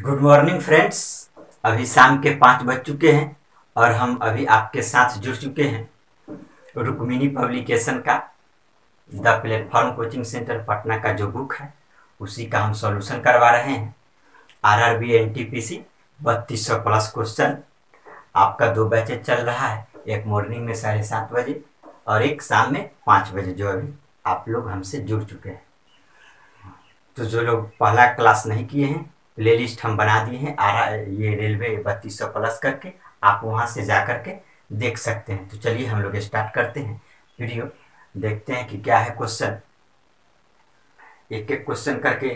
Good morning friends, अभी शाम के 5 बज चुके हैं और हम अभी आपके साथ जुड़ चुके हैं रुक्मिनी पब्लिकेशन का the platform coaching centre Patna का जो बुक है उसी का हम सॉल्यूशन करवा रहे हैं। आरआरबी एनटीपीसी 3200 प्लस क्वेश्चन, आपका 2 बैचेज चल रहा है, एक मॉर्निंग में 7:30 बजे और एक शाम में 5 बजे, जो अभी आप लोग हमसे जुड़ चुके हैं। तो जो लोग पहला क्लास नहीं किए हैं, प्लेलिस्ट हम बना दिए हैं ये रेलवे 3200 प्लस करके, आप वहाँ से जा करके देख सकते हैं। तो चलिए हम लोग स्टार्ट करते हैं वीडियो, देखते हैं कि क्या है क्वेश्चन। एक एक क्वेश्चन करके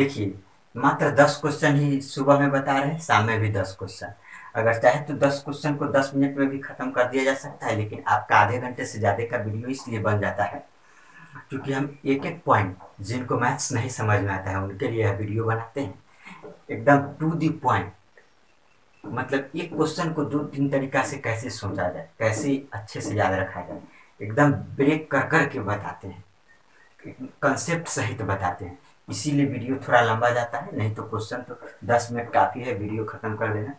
देखिए, मात्र 10 क्वेश्चन ही सुबह में बता रहे हैं, शाम में भी 10 क्वेश्चन। अगर चाहे तो 10 क्वेश्चन को 10 मिनट में भी ख़त्म कर दिया जा सकता है, लेकिन आपका आधे घंटे से ज़्यादा का वीडियो इसलिए बन जाता है क्योंकि हम एक एक पॉइंट, जिनको मैथ्स नहीं समझ में आता है उनके लिए यह वीडियो बनाते हैं, एकदम टू दी पॉइंट। मतलब एक क्वेश्चन को 2-3 तरीका से कैसे समझा जाए, कैसे अच्छे से याद रखा जाए, एकदम ब्रेक कर कर के बताते हैं, कंसेप्ट सहित बताते हैं। इसीलिए वीडियो थोड़ा लंबा जाता है, नहीं तो क्वेश्चन तो 10 मिनट काफ़ी है वीडियो ख़त्म कर देना।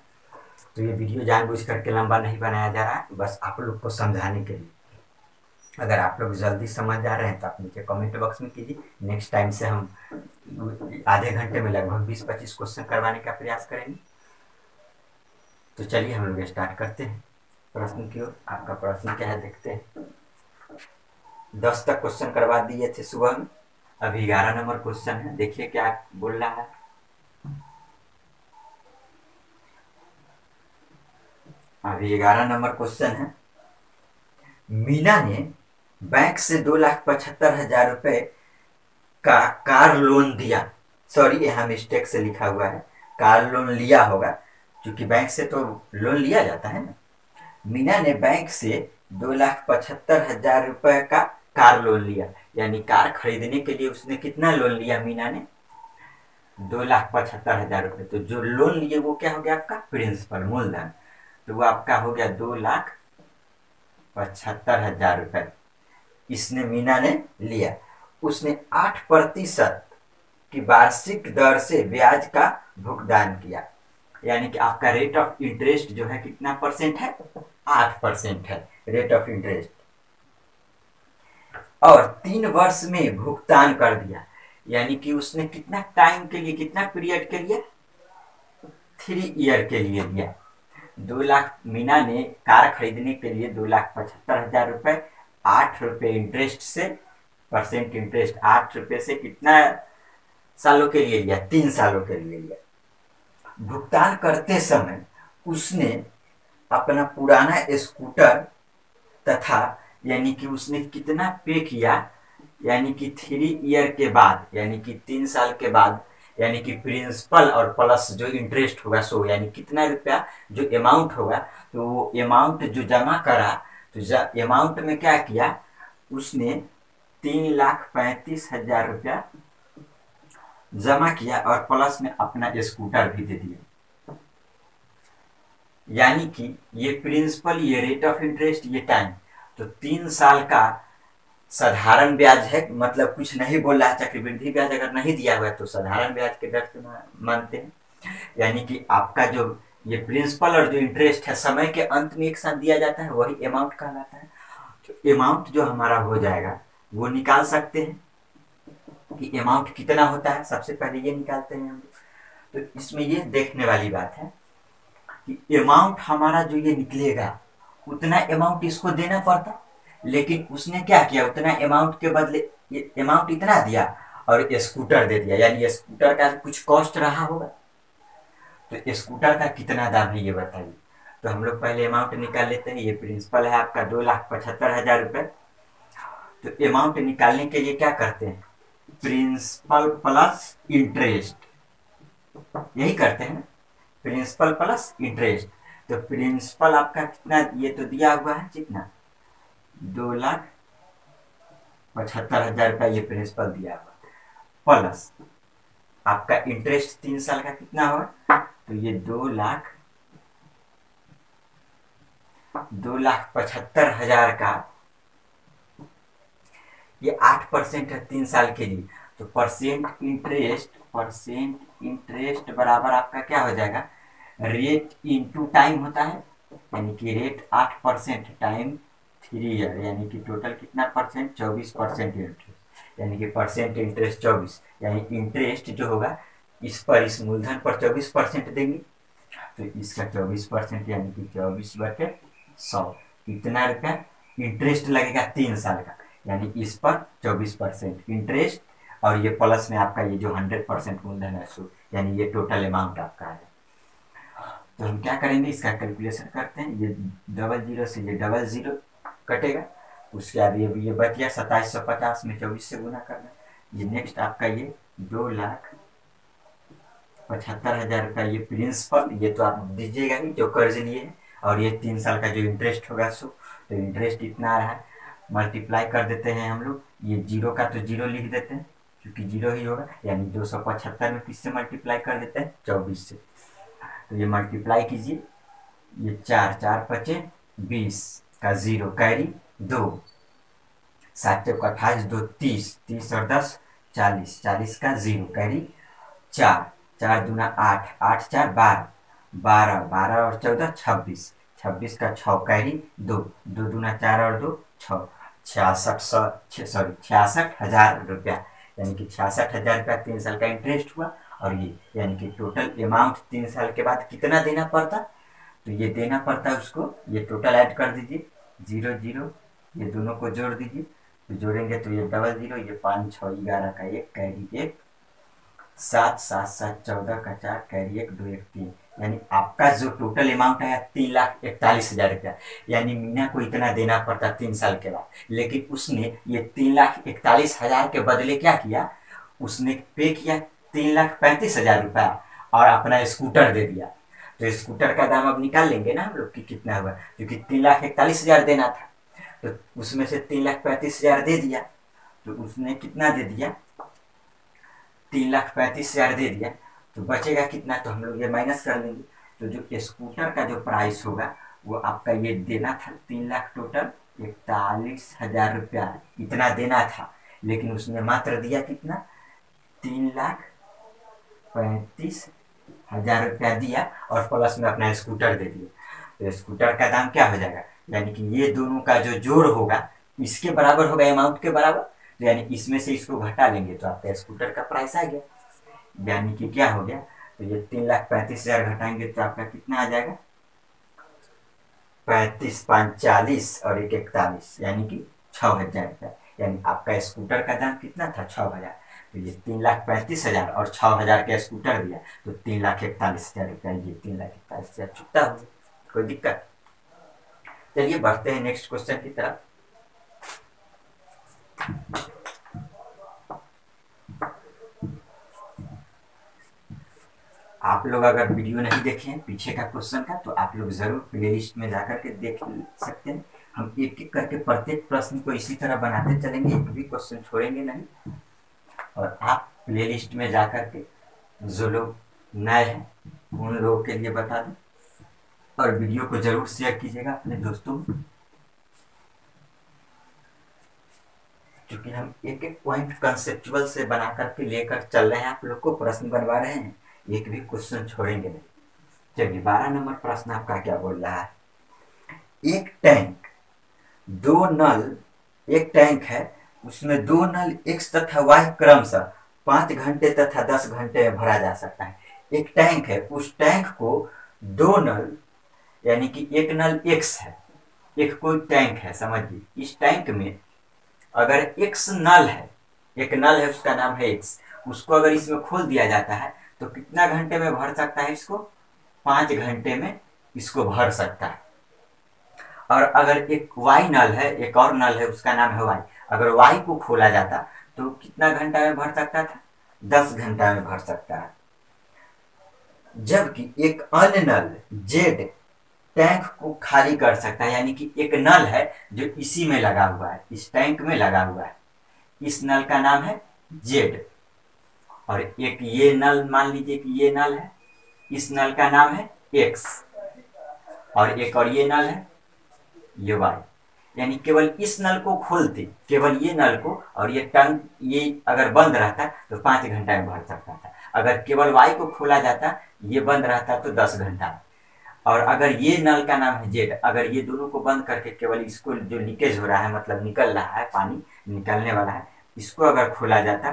तो ये वीडियो जानबूझ करके लंबा नहीं बनाया जा रहा है, बस आप लोग को समझाने के लिए। अगर आप लोग जल्दी समझ जा रहे हैं तो आप नीचे कमेंट बॉक्स में कीजिए, नेक्स्ट टाइम से हम आधे घंटे में लगभग 20-25 क्वेश्चन करवाने का प्रयास करेंगे। तो चलिए हम लोग स्टार्ट करते हैं प्रश्न की ओर। आपका प्रश्न क्या है देखते हैं। 10 तक क्वेश्चन करवा दिए थे सुबह में, अभी 11 नंबर क्वेश्चन है, देखिए क्या बोल रहा है। अभी 11 नंबर क्वेश्चन है, मीना ने बैंक से 2,75,000 रुपये का कार लोन दिया, सॉरी यहाँ मिस्टेक से लिखा हुआ है, कार लोन लिया होगा क्योंकि बैंक से तो लोन लिया जाता है ना। मीना ने बैंक से 2,75,000 रुपये का कार लोन लिया, यानी कार खरीदने के लिए उसने कितना लोन लिया मीना ने, 2,75,000 रुपये। तो जो लोन लिए वो क्या हो गया आपका प्रिंसिपल, मूलधन, तो वो आपका हो गया 2,75,000 रुपये इसने मीना ने लिया। उसने 8% की वार्षिक दर से ब्याज का भुगतान किया, यानी कि आपका रेट ऑफ इंटरेस्ट जो है कितना परसेंट है, 8% है रेट ऑफ इंटरेस्ट, और 3 वर्ष में भुगतान कर दिया। यानी कि उसने कितना टाइम के लिए, कितना पीरियड के लिए, 3 ईयर के लिए दिया। 2 लाख मीना ने कार खरीदने के लिए 2,75,000 रुपये 8 रुपये इंटरेस्ट से, परसेंट इंटरेस्ट 8 रुपये से कितना सालों के लिए लिया, 3 सालों के लिए लिया। भुगतान करते समय उसने अपना पुराना स्कूटर तथा, यानी कि उसने कितना पे किया, यानी कि 3 ईयर के बाद, यानी कि 3 साल के बाद, यानी कि प्रिंसिपल और प्लस जो इंटरेस्ट होगा 100, यानी कितना रुपया जो अमाउंट होगा, तो वो अमाउंट जो जमा करा, तो अमाउंट में क्या किया उसने 3,35,000 रुपया जमा किया और प्लस में अपना स्कूटर भी दे दिया। यानी कि ये प्रिंसिपल, ये रेट ऑफ इंटरेस्ट, ये टाइम, तो 3 साल का साधारण ब्याज है। मतलब कुछ नहीं बोल रहा है, चक्रवृद्धि ब्याज अगर नहीं दिया हुआ है तो साधारण ब्याज के दर से मानते हैं। यानी कि आपका जो ये प्रिंसिपल और जो इंटरेस्ट है समय के अंत में एक साथ दिया जाता है, वही अमाउंट कहलाता है। तो अमाउंट जो हमारा हो जाएगा वो निकाल सकते हैं कि अमाउंट कितना होता है, सबसे पहले ये निकालते हैं हम। तो इसमें ये देखने वाली बात है कि अमाउंट हमारा जो ये निकलेगा उतना अमाउंट इसको देना पड़ता, लेकिन उसने क्या किया, उतना अमाउंट के बदले ये अमाउंट इतना दिया और स्कूटर दे दिया। यानी स्कूटर का कुछ कॉस्ट रहा होगा, तो स्कूटर का कितना दाम है ये बताइए। तो हम लोग पहले अमाउंट निकाल लेते हैं। ये प्रिंसिपल है आपका 2,75,000 रुपये, तो अमाउंट निकालने के लिए क्या करते हैं, प्रिंसिपल प्लस इंटरेस्ट, यही करते हैं, प्रिंसिपल प्लस इंटरेस्ट। तो प्रिंसिपल आपका कितना, ये तो दिया हुआ है कितना, 2,75,000 रुपया ये प्रिंसिपल दिया हुआ, प्लस आपका इंटरेस्ट 3 साल का कितना हुआ, तो ये 2,75,000 का ये 8% है 3 साल के लिए, तो परसेंट इंटरेस्ट बराबर आपका क्या हो जाएगा, रेट इंटू टाइम होता है, यानी कि रेट 8% टाइम 3 ईयर, यानी कि टोटल कितना परसेंट, 24% इंटरेस्ट, यानी कि परसेंट इंटरेस्ट 24, यानी इंटरेस्ट जो होगा इस पर, इस मूलधन पर 24% देंगे, तो इसका 24% यानी कि 24/100 इतना रुपया इंटरेस्ट लगेगा 3 साल का, यानी इस पर 24% इंटरेस्ट, और ये प्लस में आपका ये जो 100% मूलधन है सो, यानी ये टोटल अमाउंट आपका है। तो हम क्या करेंगे, इसका कैलकुलेशन करते हैं। ये 00 से ये 00 कटेगा, उसके बाद ये बच गया 2750 में 24 से गुना करना, ये नेक्स्ट आपका ये 2,75,000 का ये प्रिंसिपल, ये तो आप दीजिएगा ही जो कर्ज लिए है, और ये 3 साल का जो इंटरेस्ट होगा सो, तो इंटरेस्ट इतना आ रहा है, मल्टीप्लाई कर देते हैं हम लोग, ये जीरो का तो जीरो लिख देते हैं क्योंकि जीरो ही होगा, यानी 275 में किससे मल्टीप्लाई कर देते हैं, 24 से, तो ये मल्टीप्लाई कीजिए, ये 4, 4 × 5 = 20 का 0 कैरी 2, 7 × 28 2, 30, 30 और 10 40, 40 का 0 कैरी 4, 4 × 2 = 8, 8 × 4 = 12, 12 और 14 26, 26 का 6 कैरी 2, 2 × 4 = 2 6, 66,000 रुपया, यानी कि 66,000 रुपया 3 साल का इंटरेस्ट हुआ, और ये यानी कि टोटल अमाउंट 3 साल के बाद कितना देना पड़ता, तो ये देना पड़ता उसको, ये टोटल ऐड कर दीजिए, 00 ये दोनों को जोड़ दीजिए, तो जोड़ेंगे तो ये 00 ये 5, 6, 11 का 1 कैरी 1, 7, 7, 7 14 का 4 कैरी 1, 2, 1, 3, यानी आपका जो टोटल अमाउंट आया 3,41,000 रुपया, यानी मीना को इतना देना पड़ता 3 साल के बाद, लेकिन उसने ये 3,41,000 के बदले क्या किया, उसने पे किया 3,35,000 रुपया और अपना स्कूटर दे दिया, तो स्कूटर का दाम अब निकाल लेंगे ना हम लोग कि कितना हुआ, क्योंकि 3,41,000 देना था, तो उसमें से 3,35,000 दे दिया, तो उसने कितना दे दिया, 3,35,000 दे दिया, तो बचेगा कितना, तो हम लोग ये माइनस कर लेंगे, तो जो स्कूटर का जो प्राइस होगा वो आपका ये देना था 3,00,000 टोटल 41,000 रुपया इतना देना था, लेकिन उसने मात्र दिया कितना, 3,35,000 रुपया दिया और प्लस में अपना स्कूटर दे दिया, तो स्कूटर का दाम क्या हो जाएगा, यानी कि ये दोनों का जो जोड़ होगा इसके बराबर होगा, अमाउंट के बराबर, तो यानी इसमें से इसको घटा लेंगे तो आपका स्कूटर का प्राइस आ गया, यानी कि क्या हो गया, तो ये 3,35,000 घटाएंगे तो आपका कितना आ जाएगा, 35, 45 और 41, यानी कि 6,000 रुपया, यानी आपका स्कूटर का दाम कितना था, 6,000, तो ये 3,35,000 और 6,000 का स्कूटर दिया, तो 3,41,000 रुपया, ये 3,41,000 चुकता हो, कोई दिक्कत। चलिए बढ़ते हैं नेक्स्ट क्वेश्चन की तरफ। आप लोग अगर वीडियो नहीं देखे हैं पीछे का क्वेश्चन का, तो आप लोग जरूर प्लेलिस्ट में जाकर के देख सकते हैं। हम एक एक करके प्रत्येक प्रश्न को इसी तरह बनाते चलेंगे, एक भी क्वेश्चन छोड़ेंगे नहीं, और आप प्लेलिस्ट में जाकर के, जो लोग नए हैं उन लोगों के लिए बता दें, और वीडियो को जरूर शेयर कीजिएगा अपने दोस्तों, क्योंकि हम एक एक पॉइंट कंसेप्चुअल से बना करके लेकर चल रहे हैं, आप लोग को प्रश्न बनवा रहे हैं, एक भी क्वेश्चन छोड़ेंगे नहीं। चलिए 12 नंबर प्रश्न आपका क्या बोल रहा है, एक टैंक 2 नल, एक टैंक है उसमें 2 नल X तथा Y क्रमशः 5 घंटे तथा 10 घंटे में भरा जा सकता है। एक टैंक है, उस टैंक को 2 नल, यानी कि एक नल X है, एक कोई टैंक है समझिए, इस टैंक में अगर X नल है, एक नल है उसका नाम है X, उसको अगर इसमें खोल दिया जाता है तो कितना घंटे में भर सकता है इसको, 5 घंटे में इसको भर सकता है। और अगर एक Y नल है, एक और नल है उसका नाम है Y, अगर Y को खोला जाता तो कितना घंटा में भर सकता था, 10 घंटा में भर सकता है। जबकि एक अन्य नल Z टैंक को खाली कर सकता है, यानी कि एक नल है जो इसी में लगा हुआ है, इस टैंक में लगा हुआ है, इस नल का नाम है Z, और एक ये नल, मान लीजिए कि ये नल है, इस नल का नाम है X, और एक और ये नल है Y, यानी केवल इस नल को खोलते, केवल ये नल को, और ये टंग ये अगर बंद रहता तो 5 घंटा में भर सकता था। अगर केवल वाई को खोला जाता, ये बंद रहता तो 10 घंटा। और अगर ये नल का नाम है जेड, अगर ये दोनों को बंद करके केवल इसको जो लीकेज हो रहा है, मतलब निकल रहा है, पानी निकलने वाला है, इसको अगर खोला जाता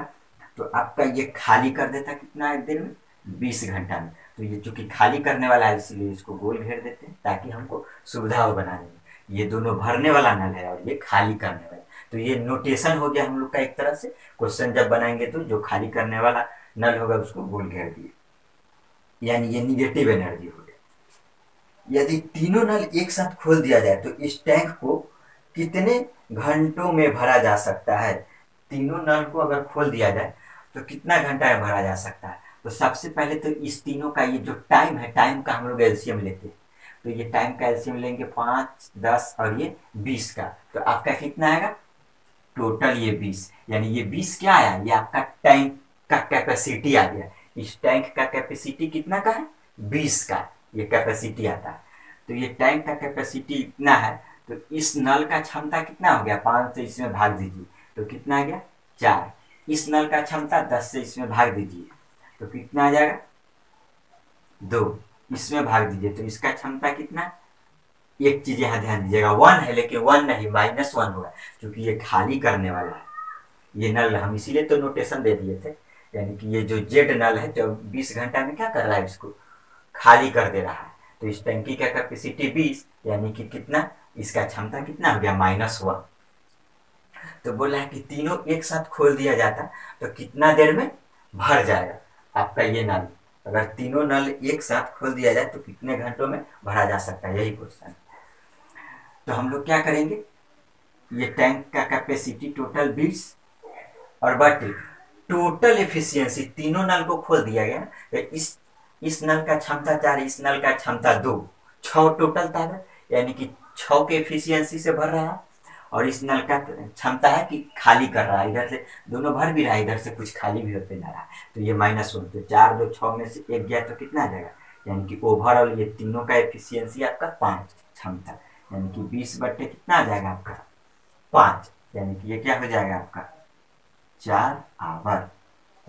तो आपका ये खाली कर देता कितना एक दिन में, 20 घंटा में। तो ये चूँकि खाली करने वाला है इसलिए इसको गोल घेर देते हैं ताकि हमको सुविधा हो बनाने में। ये दोनों भरने वाला नल है और ये खाली करने वाला, तो ये नोटेशन हो गया हम लोग का एक तरह से। क्वेश्चन जब बनाएंगे तो जो खाली करने वाला नल होगा उसको गोल घेर दिए, यानी ये निगेटिव एनर्जी हो गया। यदि तीनों नल एक साथ खोल दिया जाए तो इस टैंक को कितने घंटों में भरा जा सकता है? तीनों नल को अगर खोल दिया जाए तो कितना घंटा में भरा जा सकता है? तो सबसे पहले तो इस तीनों का ये जो टाइम है, टाइम का हम लोग एलसीएम लेते हैं। तो ये टाइम का एलसीएम लेंगे 5, 10 और ये 20 का, तो आपका कितना आएगा टोटल? ये 20। यानी ये 20 क्या आया? ये आपका टैंक का कैपेसिटी आ गया। इस टैंक का कैपेसिटी कितना का है? 20 का ये कैपेसिटी आता है। तो ये टैंक का कैपेसिटी इतना है, तो इस नल का क्षमता कितना हो गया? 5 से इसमें भाग दीजिए तो कितना आ गया? 4। इस नल का क्षमता 10 से इसमें भाग दीजिए तो कितना आ जाएगा? 2। इसमें भाग दीजिए तो इसका क्षमता कितना? एक चीज यहाँ ध्यान दीजिएगा, 1 है लेकिन 1 नहीं, -1 होगा क्योंकि ये खाली करने वाला है। ये नल हम इसीलिए तो नोटेशन दे दिए थे, यानी कि ये जो जेड नल है तो 20 घंटा में क्या कर रहा है? इसको खाली कर दे रहा है। तो इस टंकी का कैपेसिटी 20, यानी कि कितना इसका क्षमता कितना हो गया? -1। तो बोला है कि तीनों एक साथ खोल दिया जाता तो कितना देर में भर जाएगा आपका ये नल? अगर तीनों नल एक साथ खोल दिया जाए तो कितने घंटों में भरा जा सकता है, यही क्वेश्चन। तो हम लोग क्या करेंगे, ये टैंक का कैपेसिटी टोटल 20 और बटे टोटल एफिशिएंसी, तीनों नल को खोल दिया गया तो इस नल का क्षमता 4, इस नल का क्षमता 2, 6 टोटल था, यानी कि 6 के एफिशिएंसी से भर रहा है। और इस नल का क्षमता है कि खाली कर रहा है, इधर से दोनों भर भी रहा है, इधर से कुछ खाली भी होते जा रहा है। तो ये -1, तो 4, 2, 6 में से 1 गया तो कितना आ जाएगा? यानी कि ओवरऑल ये तीनों का एफिशिएंसी आपका 5 क्षमता, यानी कि 20 बटे कितना आ जाएगा आपका? 5। यानी कि ये क्या हो जाएगा आपका? 4 आवर,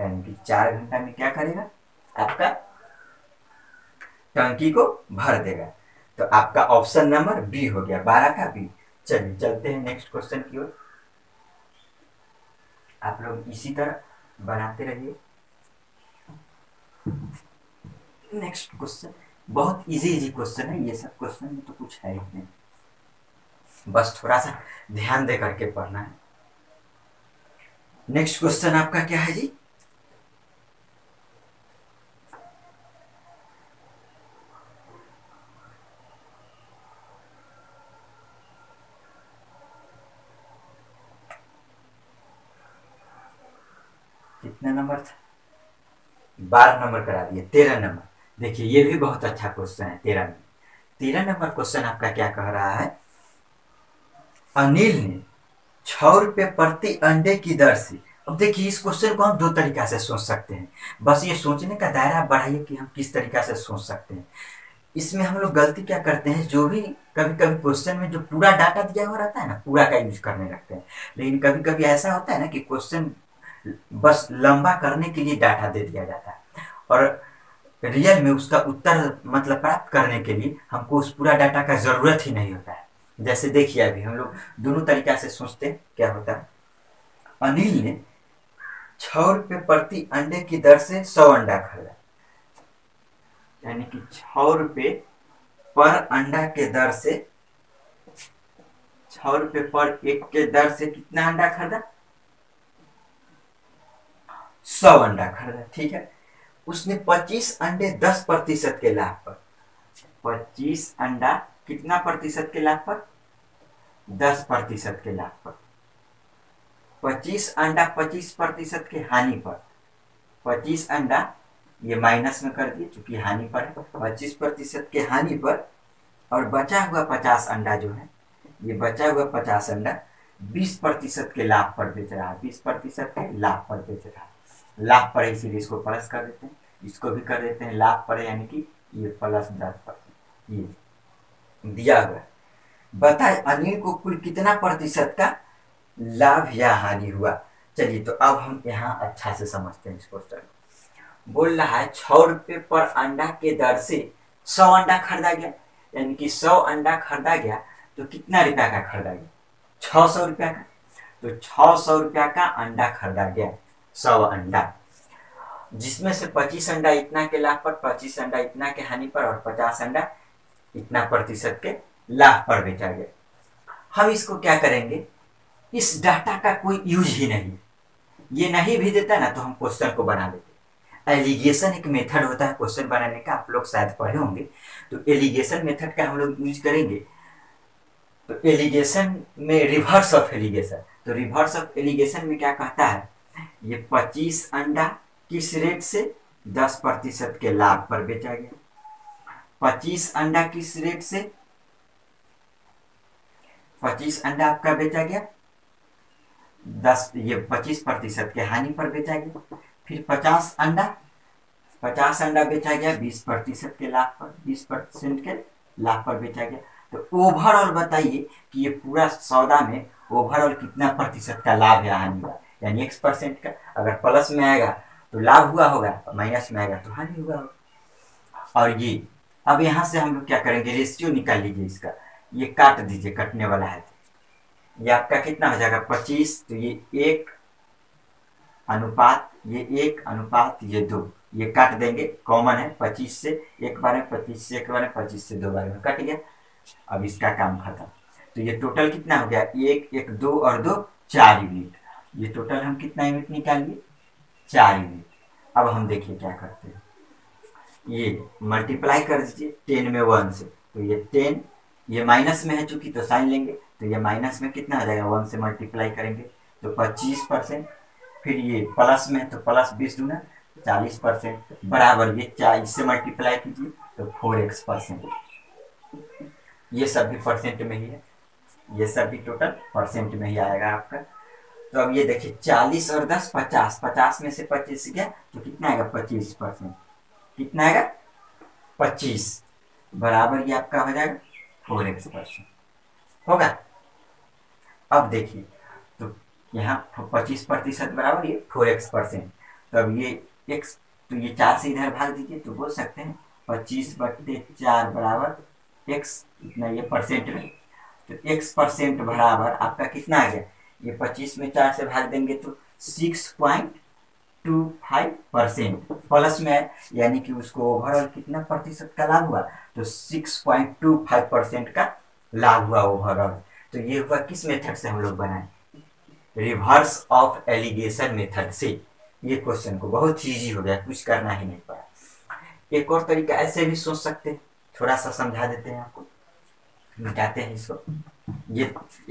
यानी कि 4 घंटा में क्या करेगा? आपका टंकी को भर देगा। तो आपका ऑप्शन नंबर बी हो गया, 12 का B। चलिए चलते हैं नेक्स्ट क्वेश्चन की ओर। आप लोग इसी तरह बनाते रहिए। नेक्स्ट क्वेश्चन बहुत इजी क्वेश्चन है, ये सब क्वेश्चन में तो कुछ है ही नहीं, बस थोड़ा सा ध्यान दे करके पढ़ना है। नेक्स्ट क्वेश्चन आपका क्या है जी? कितना नंबर था? 12 नंबर करा दिए। 13 नंबर, देखिए ये भी बहुत अच्छा क्वेश्चन है। 13 नंबर क्वेश्चन आपका क्या कह रहा है? अनिल ने 6 रुपये प्रति अंडे की दर से, अब देखिए इस क्वेश्चन को हम 2 तरीका से सोच सकते हैं, बस ये सोचने का दायरा बढ़ाइए कि हम किस तरीका से सोच सकते हैं। इसमें हम लोग गलती क्या करते हैं, जो भी कभी कभी क्वेश्चन में जो पूरा डाटा दिया हुआ रहता है ना, पूरा का यूज करने लगते हैं। लेकिन कभी कभी ऐसा होता है ना कि क्वेश्चन बस लंबा करने के लिए डाटा दे दिया जाता है, और रियल में उसका उत्तर मतलब प्राप्त करने के लिए हमको उस पूरा डाटा का जरूरत ही नहीं होता है। जैसे देखिए अभी हम लोग दोनों तरीका से सोचते हैं, क्या होता है। अनिल ने 6 रुपये प्रति अंडे की दर से 100 अंडा खरीदा, यानी कि 6 रुपये पर अंडा के दर से, 6 रुपये पर 1 के दर से कितना अंडा खरीदा? 100 अंडा खरीदा, ठीक है। उसने 25 अंडे 10% के लाभ पर, 25 अंडा कितना प्रतिशत के लाभ पर? 10% के लाभ पर, 25 अंडा 25% के हानि पर, 25 अंडा ये माइनस में कर दिए चूंकि हानि पर है, 25% के हानि पर। और बचा हुआ 50 अंडा जो है, ये बचा हुआ 50 अंडा 20% के लाभ पर बेच रहा है, 20% के लाभ पर बेच रहा है। लाभ पर, इसीलिए इसको प्लस कर देते हैं, इसको भी कर देते हैं लाभ पर, यानी कि ये प्लस 10%, ये दिया हुआ है। बताएं अनिल को कुल कितना प्रतिशत का लाभ या हानि हुआ। चलिए तो अब हम यहाँ अच्छा से समझते हैं इस क्वेश्चन को। बोल रहा है 6 रुपये पर अंडा के दर से 100 अंडा खरीदा गया, यानी कि 100 अंडा खरीदा गया तो कितना रुपया का खरीदा गया, 600 रुपया का। तो 600 रुपया का अंडा खरीदा गया 100 अंडा, जिसमें से 25 अंडा इतना के लाभ पर, 25 अंडा इतना के हानि पर और 50 अंडा इतना प्रतिशत के लाभ पर बेचा गया। हम इसको क्या करेंगे, इस डाटा का कोई यूज ही नहीं, ये नहीं भी देता ना तो हम क्वेश्चन को बना लेते। एलिगेशन एक मेथड होता है क्वेश्चन बनाने का, आप लोग शायद पढ़े होंगे, तो एलिगेशन मेथड का हम लोग यूज करेंगे। तो एलिगेशन में रिवर्स ऑफ एलिगेशन, तो रिवर्स ऑफ एलिगेशन में क्या कहता है, ये 25 अंडा किस रेट से 10% के लाभ पर बेचा गया, 25 अंडा किस रेट से 25 अंडा आपका बेचा गया 25% के हानि पर बेचा गया। फिर 50 अंडा बेचा गया 20% के लाभ पर, 20% के लाभ पर बेचा गया। तो ओवरऑल बताइए कि ये पूरा सौदा में ओवरऑल कितना प्रतिशत का लाभ या हानि हुआ, यानी x% का। अगर प्लस में आएगा तो लाभ हुआ होगा, माइनस में आएगा तो हानि हुआ होगा। और ये अब यहाँ से हम लोग क्या करेंगे, रेशियो निकाल लीजिए इसका, ये काट दीजिए, कटने वाला है। ये आपका कितना हो जाएगा 25, तो ये 1 अनुपात, ये 1 अनुपात, ये 2, ये काट देंगे, कॉमन है। 25 से एक बार में, 25 से एक बार में, 25 से 2 बार में कट गया। अब इसका काम खत्म। तो ये टोटल कितना हो गया, 1, 1, 2 और 2, 4 यूनिट। ये टोटल हम कितना यूनिट निकालिए, 4 यूनिट। अब हम देखिए क्या करते हैं, ये मल्टीप्लाई कर दीजिए 10 में 1 से, तो ये 10, ये माइनस में है चूंकि तो साइन लेंगे, तो ये माइनस में कितना हो जाएगा 1 से मल्टीप्लाई करेंगे तो 25%। फिर ये प्लस में है तो प्लस 20 गुना 40% बराबर, ये 40 से मल्टीप्लाई कीजिए तो 4x%। ये सब भी परसेंट में ही है, ये सब भी टोटल परसेंट में ही आएगा आपका। तो अब ये देखिए 40 और 10 50, 50 में से 25 गया तो कितना आएगा 25%, कितना आएगा 25 बराबर, ये आपका हो जाएगा 4x% होगा। अब देखिए तो यहाँ 25% बराबर ये 4x%। तो अब ये x, तो ये 4 से इधर भाग दीजिए तो बोल सकते हैं 25/4 बराबर x, इतना ये परसेंट में, तो x% बराबर आपका कितना आ गया, ये 25 में 4 से भाग देंगे तो 6.25%। प्लस में यानी कि उसको ओवरऑल कितना प्रतिशत का लाभ हुआ, तो 6.25% का लाभ हुआ ओवरऑल। तो ये हुआ किस मेथड से हम लोग बनाए, रिवर्स ऑफ एलिगेशन मेथड से। ये क्वेश्चन को बहुत ईजी हो गया, कुछ करना ही नहीं पड़ा। एक और तरीका ऐसे भी सोच सकते हैं, थोड़ा सा समझा देते हैं आपको, मिटाते हैं इसको। ये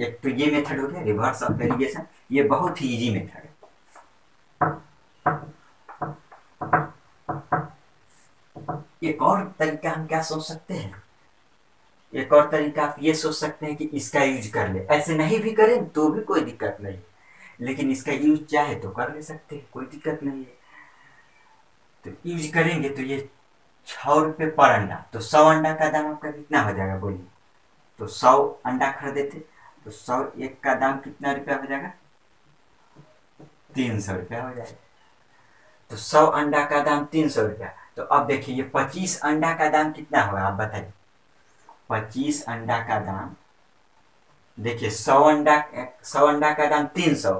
एक तो ये मेथड हो गया रिवर्स ऑफ एलिगेशन, ये बहुत ही ईजी मेथड है। एक और तरीका हम क्या सोच सकते हैं, एक और तरीका आप ये सोच सकते हैं कि इसका यूज कर ले, ऐसे नहीं भी करें तो भी कोई दिक्कत नहीं, लेकिन इसका यूज चाहे तो कर ले सकते हैं, कोई दिक्कत नहीं है। तो यूज करेंगे तो ये 6 रुपये पर अंडा, तो 100 अंडा का दाम आपका कितना हो जाएगा बोलिए, तो 100 अंडा खरीदे थे तो 101 का दाम कितना रुपया हो जाएगा, 300 रुपया हो जाएगा। तो 100 अंडा का दाम 300 रुपया। तो अब देखिए ये 25 अंडा का दाम कितना होगा आप बताइए, 25 अंडा का दाम देखिए, 100 अंडा का दाम 300,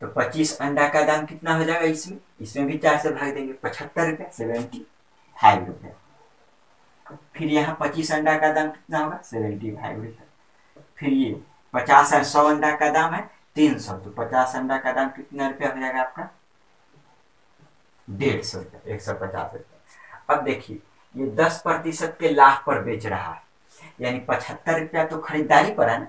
तो 25 अंडा का दाम कितना हो जाएगा, इसमें इसमें भी 4 से भाग देंगे 75 रुपया, 75 रुपया। फिर यहाँ 25 अंडा का दाम कितना होगा, 75 रुपया। फिर ये 50 और 100 अंडा का दाम है 300, तो 50 अंडा का दाम कितना रुपया हो जाएगा आपका, 150 रुपया, 150 रुपया। अब देखिए ये 10% के लाभ पर बेच रहा है, यानी 75 रुपया तो खरीदारी पर है ना,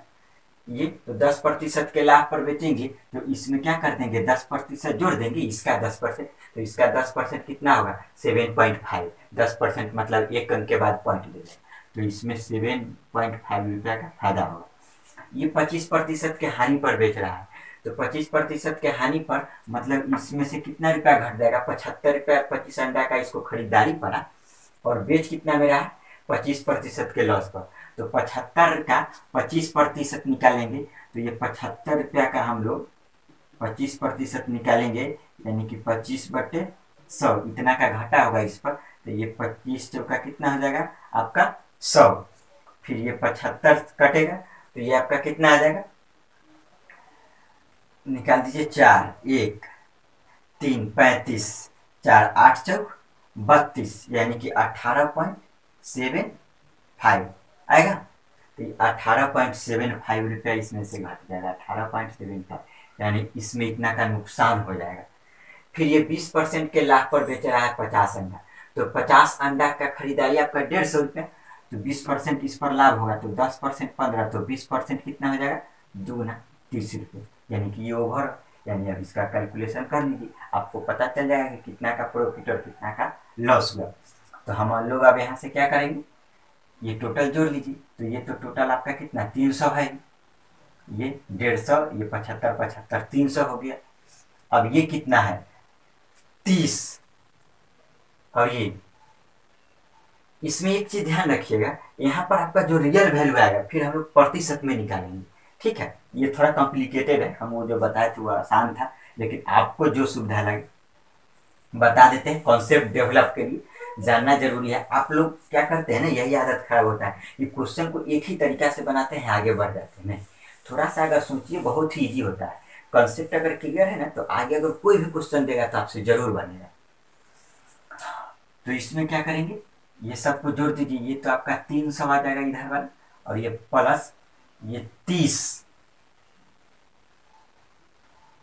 ये तो 10% के लाभ पर बेचेंगे, तो इसमें क्या कर देंगे 10% जोड़ देंगे, इसका 10%, तो इसका 10% कितना होगा 7.5, 10% मतलब एक अंक के बाद पॉइंट दे दें, तो इसमें 7.5 रुपया का फायदा होगा। ये 25% के हानि पर बेच रहा है, तो 25% के हानि पर मतलब इसमें से कितना रुपया घट जाएगा, 75 रुपया। 25 अंडा का इसको खरीदारी पड़ा और बेच कितना में रहा है, 25% के लॉस पर, तो 75 का 25% निकालेंगे तो ये 75 रुपया का हम लोग 25% निकालेंगे, यानी कि 25/100 इतना का घाटा होगा इस पर, तो ये 25 का कितना हो जाएगा आपका 100, फिर ये 75 कटेगा तो ये आपका कितना आ जाएगा, निकाल दीजिए 4 1 3 35 4 8 4 32 यानी कि 18.75 आएगा। तो 18.75 रुपया इसमें से घट जाएगा 18.75, यानी इसमें इतना का नुकसान हो जाएगा। फिर ये 20% के लाभ पर बेच रहा है 50 अंडा, तो 50 अंडा का खरीदारी आपका 150 रुपया, तो 20% इस पर लाभ होगा तो 10% 15, तो 20% कितना हो जाएगा 2 गुना 30 रुपये, यानी कि ये ओवर, यानी अब इसका कैलकुलेशन कर लीजिए आपको पता चल जाएगा कि कितना का प्रॉफिट और कितना का लॉस हुआ। तो हम लोग अब यहाँ से क्या करेंगे, ये टोटल जोड़ लीजिए, तो ये तो टोटल आपका कितना 300 है, ये 150, ये 75 75 300 हो गया। अब ये कितना है 30, और ये इसमें एक चीज ध्यान रखिएगा, यहाँ पर आपका जो रियल वैल्यू आएगा फिर हम लोग प्रतिशत में निकालेंगे, ठीक है। ये थोड़ा कॉम्प्लिकेटेड है, हम वो जो बताए थे वो आसान था, लेकिन आपको जो सुविधा लगे बता देते हैं। कॉन्सेप्ट डेवलप के लिए जानना जरूरी है। आप लोग क्या करते हैं ना, यही आदत खराब होता है कि क्वेश्चन को एक ही तरीका से बनाते हैं, आगे बढ़ जाते हैं। नहीं, थोड़ा सा अगर सोचिए बहुत ही ईजी होता है। कॉन्सेप्ट अगर क्लियर है ना तो आगे अगर कोई भी क्वेश्चन देगा तो आपसे जरूर बनेगा। तो इसमें क्या करेंगे, ये सब को जोड़ दीजिए। ये तो आपका 300 आ जाएगा इधर वाला, और ये प्लस ये 30,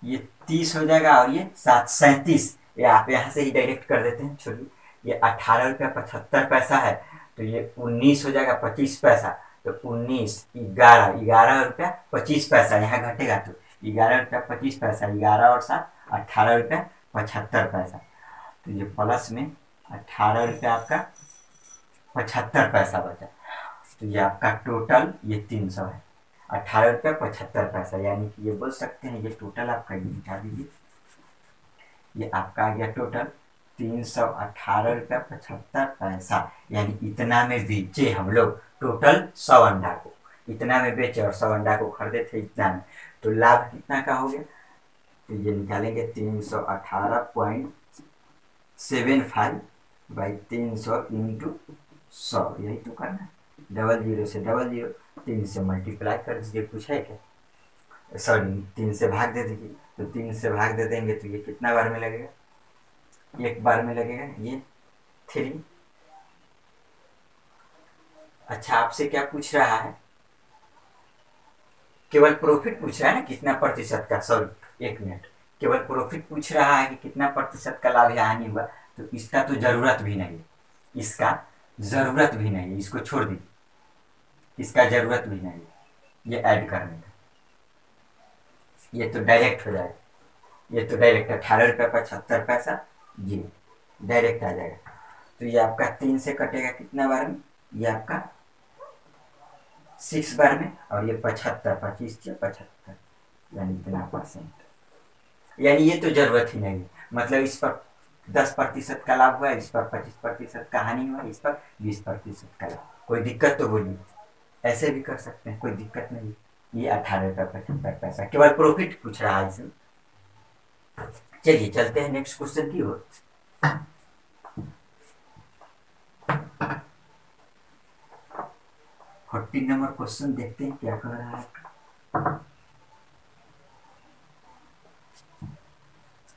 ये 30 हो जाएगा, और ये 7 37, ये आप यहाँ से ही डायरेक्ट कर देते हैं। छोड़िए, ये 18 रुपया 75 पैसा है, तो ये 19 हो जाएगा 25 पैसा, तो 19 11 11 रुपया 25 पैसा, यहाँ घटेगा तो 11 रुपया 25 पैसा, 11 और 7 18 रुपया 75 पैसा, तो ये प्लस में 18 रुपया आपका 75 पैसा बचा। तो ये आपका टोटल ये 300 है, 18 रुपया 75 पैसा, यानी कि ये बोल सकते हैं ये टोटल आपका, ये निकाल दीजिए, ये आपका आ गया टोटल 318 रुपया 75 पैसा। यानी इतना में बेचे हम लोग टोटल 100 अंडा को, इतना में बेचे और 100 अंडा को खरीदे थे इतना में। तो लाभ कितना का हो गया, तो ये निकालेंगे 318.75 बाई 300 इंटू 100, यही तो करना है। 00 से 00 3 से मल्टीप्लाई कर दीजिए, कुछ है क्या, सॉरी 3 से भाग दे दीजिए, तो 3 से भाग दे देंगे तो ये कितना बार में लगेगा, एक बार में लगेगा ये 3। अच्छा, आपसे क्या पूछ रहा है, केवल प्रॉफिट पूछ रहा है ना, कितना प्रतिशत का, सॉरी 1 मिनट, केवल प्रॉफिट पूछ रहा है कि कितना प्रतिशत का लाभ या हानि हुआ। तो इसका तो जरूरत भी नहीं है, इसका जरूरत भी नहीं है, इसको छोड़ दीजिए, इसका जरूरत भी नहीं है ये ऐड करने का। ये तो डायरेक्ट हो जाएगा, ये तो डायरेक्ट 18 रुपया 75 पैसा ये डायरेक्ट आ जाएगा। तो ये आपका 3 से कटेगा कितना बार में, ये आपका 6 बार में, और ये 75 25 से 75, यानी इतना परसेंट। यानी ये तो जरूरत ही नहीं, मतलब इस पर 10% का लाभ हुआ, इस पर 25% का हानि हुआ, इस पर 20% का लाभ। कोई दिक्कत तो बोलिए, ऐसे भी कर सकते हैं, कोई दिक्कत नहीं। ये 18 रुपया 75 पैसा केवल प्रॉफिट पूछ रहा है इसमें। चलिए चलते हैं नेक्स्ट क्वेश्चन की ओर। नंबर क्वेश्चन देखते हैं क्या कर रहा है।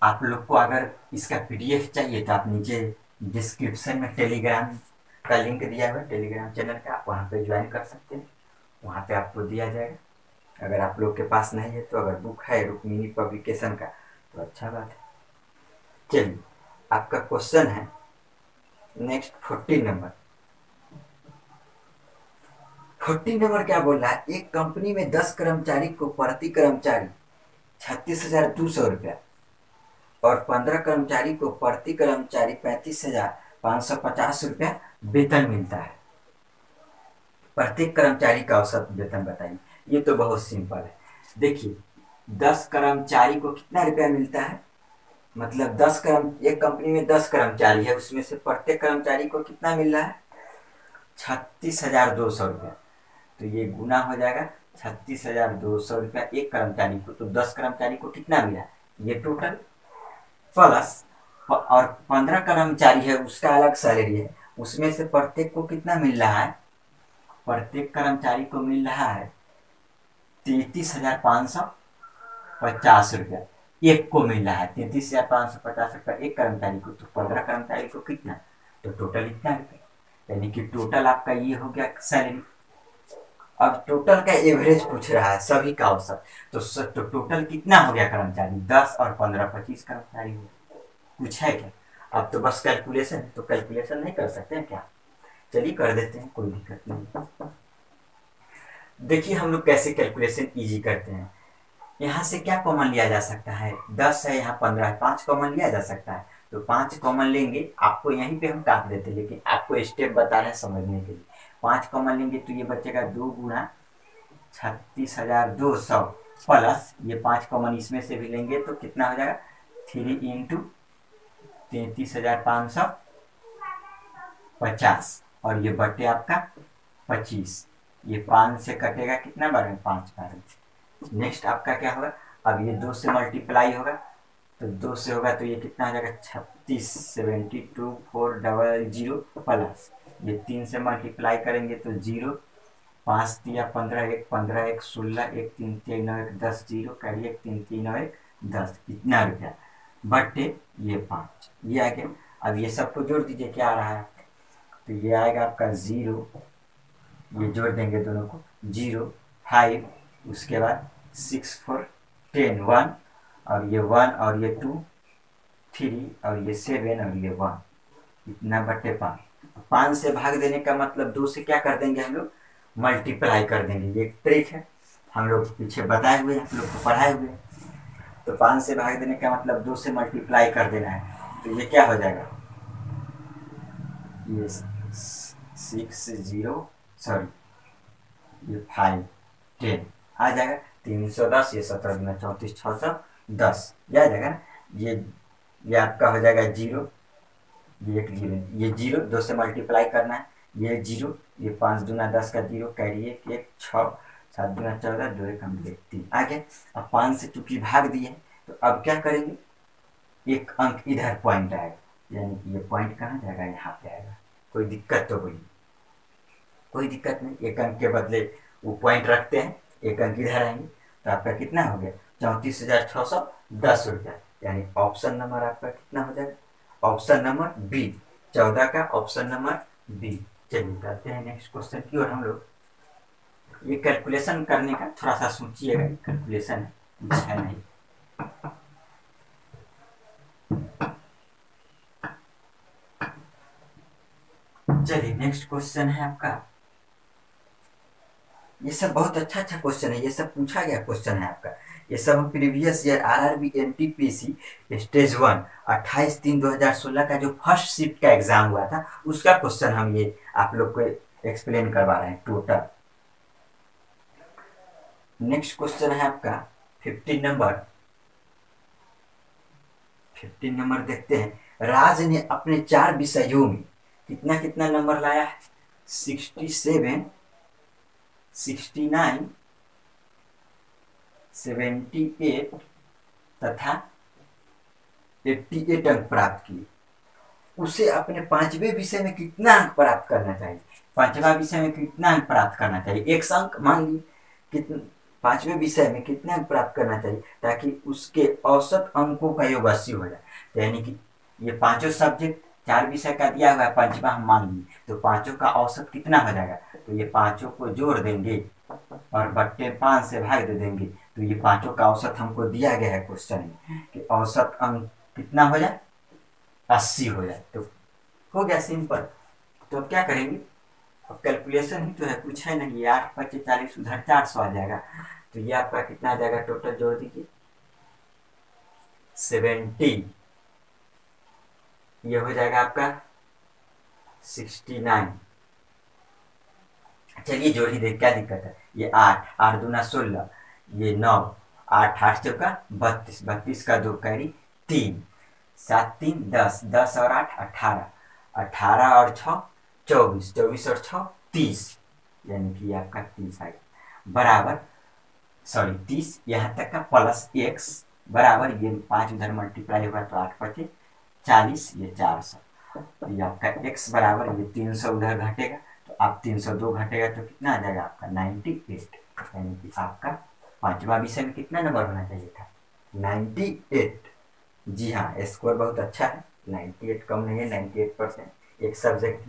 आप लोग को अगर इसका पीडीएफ चाहिए तो आप नीचे डिस्क्रिप्शन में टेलीग्राम का लिंक दिया हुआ है, टेलीग्राम चैनल का, आप वहाँ पे ज्वाइन कर सकते हैं, वहाँ पे आपको दिया जाएगा। अगर आप लोग के पास नहीं है तो, अगर बुक है रुक्मिनी पब्लिकेशन का तो अच्छा बात है। चलिए, आपका क्वेश्चन है नेक्स्ट 14 नंबर। 14 नंबर क्या बोल रहा है, एक कंपनी में 10 कर्मचारी को प्रति कर्मचारी 36,200 रुपया और 15 कर्मचारी को प्रति कर्मचारी 35,550 रुपया वेतन मिलता है। प्रत्येक कर्मचारी का औसत वेतन बताइए। ये तो बहुत सिंपल है। देखिए, 10 कर्मचारी को कितना रुपया मिलता है, मतलब एक कंपनी में 10 कर्मचारी है, उसमें से प्रत्येक कर्मचारी को कितना मिल रहा है 36,200 रुपया। तो ये गुना हो जाएगा 36,200 रुपया एक कर्मचारी को। तो 10 कर्मचारी को कितना मिला ये टोटल प्लस, और 15 कर्मचारी है उसका अलग सैलरी है, उसमें से प्रत्येक को कितना मिल रहा है, प्रत्येक कर्मचारी को मिल रहा है 33,550 रुपया, एक को मिल रहा है 33,550 रुपया एक कर्मचारी को। तो 15 कर्मचारी को कितना, तो टोटल इतना रुपया, यानी कि टोटल आपका ये हो गया सैलरी। अब टोटल का एवरेज पूछ रहा है सभी का औसत, तो टोटल कितना हो गया कर्मचारी 10 और 15 25 कर्मचारी हो, कुछ है क्या? अब तो बस कैलकुलेशन, तो कैलकुलेशन नहीं कर सकते हैं क्या, चलिए कर देते हैं, कोई दिक्कत नहीं। देखिए हम लोग कैसे कैलकुलेशन इजी करते हैं। यहाँ से क्या कॉमन लिया जा सकता है, 10 है यहाँ 15 है, 5 कॉमन लिया जा सकता है, तो 5 कॉमन लेंगे, आपको यहीं पे हम काट देते, लेकिन आपको स्टेप बता रहे हैं समझने के लिए। 5 कॉमन लेंगे तो ये बचेगा 2 गुना 36,200 प्लस ये 5 कॉमन इसमें से भी लेंगे तो कितना हो जाएगा 3 × 33,550 और ये बटे आपका 25, ये 5 से कटेगा कितना बार में 5 बार। नेक्स्ट आपका क्या होगा, अब ये 2 से मल्टीप्लाई होगा तो 2 से होगा तो ये कितना हो जाएगा 36,724,000 प्लस ये 3 से मल्टीप्लाई करेंगे तो 0, 5 × 3 = 15, 1 × 15 = 16, 1 × 3 = 9, 1 × 10 0 करिए 3 × 3 = 9, 1 × 10 कितना रुपया बटे ये 5, ये आ गया। अब ये सबको जोड़ दीजिए, क्या आ रहा है तो ये आएगा आपका 0, ये जोड़ देंगे दोनों को 0, 5 उसके बाद 6, 4, 10, 1 और ये 1 और ये 2, 3 और ये 7 और ये 1 इतना बटे 5। 5 से भाग देने का मतलब 2 से क्या कर देंगे हम लोग मल्टीप्लाई कर देंगे, ये एक ट्रिक है हम लोग पीछे बताए हुए आप लोग को पढ़ाए हुए। तो 5 से भाग देने का मतलब 2 से मल्टीप्लाई कर देना है, तो ये क्या हो जाएगा ये 6, 0 सॉरी ये 5, 10 आ जाएगा 310, ये 17 × 34 610 आ जाएगा ना। ये आपका हो जाएगा 0, ये 1 0, ये 0 2 से मल्टीप्लाई करना है, ये 0, ये 5 × 10 का 0 करिए 1, 6, 7 × 14 2 × 1 3 आ गया। अब 5 से चूंकि भाग दिए तो अब क्या करेंगे, एक अंक इधर पॉइंट आएगा, यानी कि ये पॉइंट कहाँ जाएगा यहाँ पे आएगा, कोई दिक्कत तो हुई, कोई दिक्कत नहीं, एक अंक के बदले वो पॉइंट रखते हैं, एक अंक इधर आएंगे। तो आपका कितना हो गया 34,610 रुपया, यानी ऑप्शन नंबर आपका कितना हो जाएगा, ऑप्शन नंबर बी, 14 का ऑप्शन नंबर बी। चलिए करते हैं नेक्स्ट क्वेश्चन की ओर हम लोग। ये कैलकुलेशन करने का थोड़ा सा सोचिएगा, कैलकुलेशन है नहीं। चलिए नेक्स्ट क्वेश्चन है आपका, ये सब बहुत अच्छा अच्छा क्वेश्चन है, ये सब पूछा गया क्वेश्चन है आपका, ये सब हम previous year RRB NTPC stage 1 28/3/2016 का जो फर्स्ट शिफ्ट का एग्जाम हुआ था उसका क्वेश्चन हम ये आप लोग को एक्सप्लेन करवा रहे हैं टोटल। नेक्स्ट क्वेश्चन है आपका 15 नंबर देखते हैं। राज ने अपने 4 विषयों में कितना कितना नंबर लाया है, 67, 69, 78 तथा 88 अंक प्राप्त किए। उसे अपने 5वें विषय में कितना अंक प्राप्त करना चाहिए, 5वां विषय में कितना अंक प्राप्त करना चाहिए, 100 अंक मान ली, कितना 5वें विषय में कितना अंक प्राप्त करना चाहिए ताकि उसके औसत अंकों का योग 80 हो जाए। यानी कि ये 5 सब्जेक्ट 4 विषय का दिया हुआ है, 5वां हम मान ली तो 5 का औसत कितना हो जाएगा, तो ये 5 को जोड़ देंगे और बट्टे 5 से भाग दे देंगे, तो ये 5 का औसत हमको दिया गया है क्वेश्चन में कि औसत अंक कितना हो जाए 80 हो जाए। तो हो गया सिंपल। तो अब क्या करेंगे, अब कैलकुलेशन ही तो है, कुछ है नहीं, 8 × 5 = 40 उधर 400 आ जाएगा, तो ये आपका कितना आ जाएगा टोटल जोड़ दीजिए 70, ये हो जाएगा आपका 69। चलिए जोड़ ही दे, क्या दिक्कत है, ये 8, 8 × 2 = 16, ये 9, 8 × 8 = 32, 32 का 2 कैरी 3, 7, 3, 10, 10 और 8 18, 18 और 6 24, 24 और 6 30, यानी कि आपका 3 साइड बराबर 30 यहाँ तक का प्लस x बराबर ये 5 उधर मल्टीप्लाई होगा तो 8 पचे 40 ये 400 तो ये आपका x बराबर ये 300 उधर घटेगा तो आप 302 घटेगा तो कितना आ जाएगा आपका 98 यानी कि आपका 5वां विषय में कितना नंबर होना चाहिए था 98। जी हाँ स्कोर बहुत अच्छा है 98 कम नहीं है 98% एक सब्जेक्ट।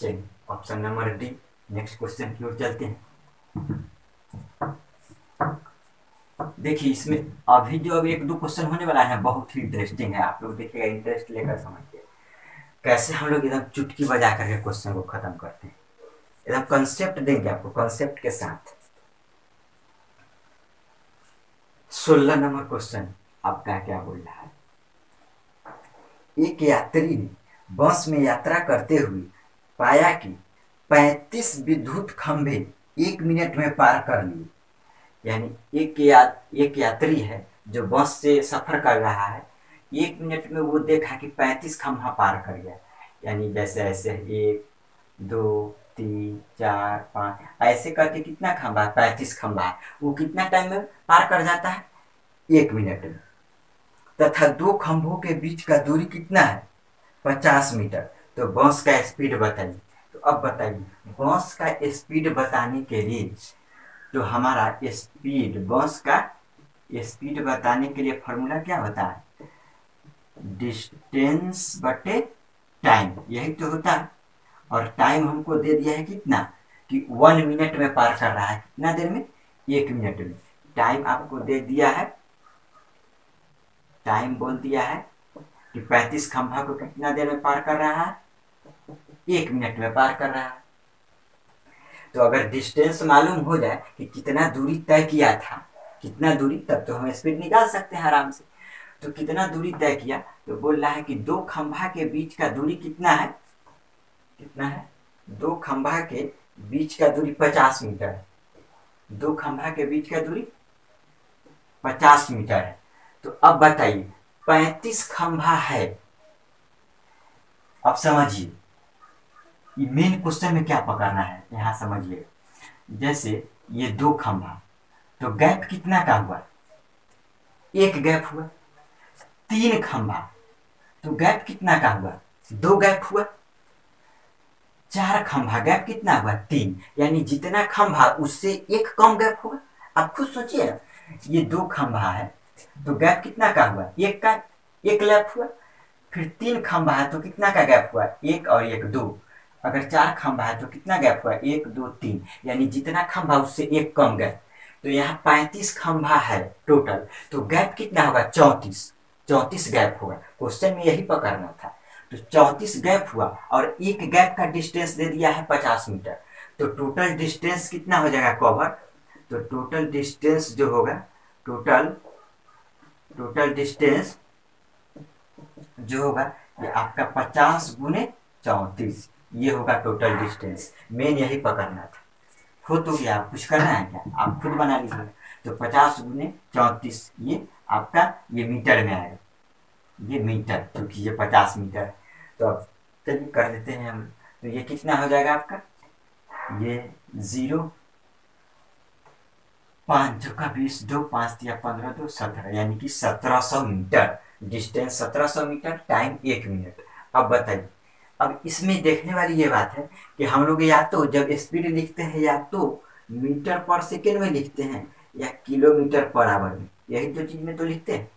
चलिए option number D next question की ओर चलते हैं। देखिए इसमें अभी जो एक दो क्वेश्चन होने वाला है बहुत ही इंटरेस्टिंग है, आप लोग देखिएगा इंटरेस्ट लेकर समझिए कैसे हम लोग एकदम चुटकी बजा करके क्वेश्चन को खत्म करते हैं। एकदम कंसेप्ट देंगे आपको कंसेप्ट के साथ। 16 नंबर क्वेश्चन आपका क्या बोल रहा है। एक यात्री ने बस में यात्रा करते हुए पाया कि 35 विद्युत खंभे 1 मिनट में पार कर लिए। यानी एक यात्री है जो बस से सफर कर रहा है, 1 मिनट में वो देखा कि 35 खंभा पार कर गया। यानी जैसे ऐसे 1 2 3 4 5 ऐसे करके कितना खंभा 35 खंभा है वो कितना टाइम में पार कर जाता है 1 मिनट में। तथा 2 खंभों के बीच का दूरी कितना है 50 मीटर। तो बस का स्पीड बताइए। तो अब बताइए बस का स्पीड बताने के लिए जो हमारा स्पीड बस का स्पीड बताने के लिए फॉर्मूला क्या होता है डिस्टेंस बटे टाइम, यही तो होता है। और टाइम हमको दे दिया है कितना कि 1 मिनट में पार कर रहा है कितना देर में 1 मिनट में। टाइम आपको दे दिया है, टाइम बोल दिया है कि 35 खंभा को कितना देर में पार कर रहा है 1 मिनट में पार कर रहा है। तो अगर डिस्टेंस मालूम हो जाए कि कितना दूरी तय किया था कितना दूरी तब तो हम स्पीड निकाल सकते हैं आराम से। तो कितना दूरी तय किया तो बोल रहा है कि 2 खंभा के बीच का दूरी कितना है 2 खंभा के बीच का दूरी 50 मीटर है। 2 खंभा के बीच का दूरी 50 मीटर है। तो अब बताइए 35 खंभा है। अब समझिए मेन क्वेश्चन में क्या पकड़ना है यहाँ समझिए। जैसे ये 2 खंभा तो गैप कितना का हुआ 1 गैप हुआ। 3 खंभा तो गैप कितना का हुआ 2 गैप हुआ। 4 खंभा गैप कितना हुआ 3, यानी जितना खंभा उससे 1 कम गैप होगा। आप खुद सोचिए ना ये 2 खंभा है तो गैप कितना का हुआ 1 का 1 गैप हुआ। फिर 3 खंभा है तो कितना का गैप हुआ 1 और 1 2। अगर 4 खंभा है तो कितना गैप हुआ 1 2 3, यानी जितना खंभा उससे 1 कम गैप। तो यहाँ 35 खंभा है टोटल तो गैप कितना होगा 34 गैप होगा। क्वेश्चन में यही पकड़ना था। तो 34 गैप हुआ और 1 गैप का डिस्टेंस दे दिया है 50 मीटर। तो टोटल डिस्टेंस कितना हो जाएगा कवर, तो टोटल डिस्टेंस जो होगा टोटल डिस्टेंस जो होगा ये आपका 50 गुने 34 ये होगा टोटल डिस्टेंस। मेन यही पकड़ना था। हो तो क्या आप कुछ करना है क्या, आप खुद बना लीजिए। तो 50 गुने 34 ये आपका ये मीटर में आएगा, ये मीटर क्योंकि ये 50 मीटर। तो अब चलिए कर देते हैं हम। तो ये कितना हो जाएगा आपका ये 0 5 2 का 20 2 5 या 15 2 17 यानी कि 1700 metre distance 1700 metre time 1 minute. अब बताइए अब इसमें देखने वाली ये बात है कि हम लोग या तो जब स्पीड लिखते हैं या तो मीटर पर सेकेंड में लिखते हैं या किलोमीटर पर आवर में, यही दो चीज में तो लिखते हैं।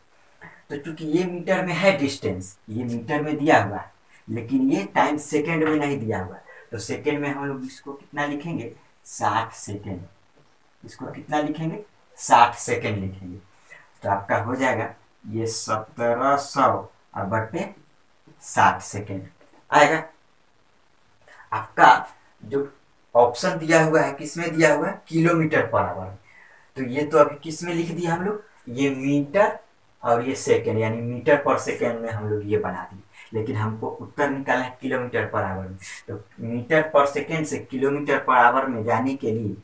तो चूंकि ये मीटर में है डिस्टेंस ये मीटर में दिया हुआ है लेकिन ये टाइम सेकंड में नहीं दिया हुआ, तो सेकंड में हम लोग इसको कितना लिखेंगे 60 सेकंड। इसको कितना लिखेंगे 60 सेकंड लिखेंगे। तो आपका हो जाएगा ये 1700 और बटे 60 सेकंड आएगा। आपका जो ऑप्शन दिया हुआ है किसमें दिया हुआ है किलोमीटर पर आवर। तो ये तो अभी किसमें लिख दिया हम लोग ये मीटर और ये सेकेंड यानी मीटर पर सेकेंड में हम लोग ये बना दिए, लेकिन हमको उत्तर निकालना है किलोमीटर पर आवर में। तो मीटर पर सेकेंड से किलोमीटर पर आवर में जाने के लिए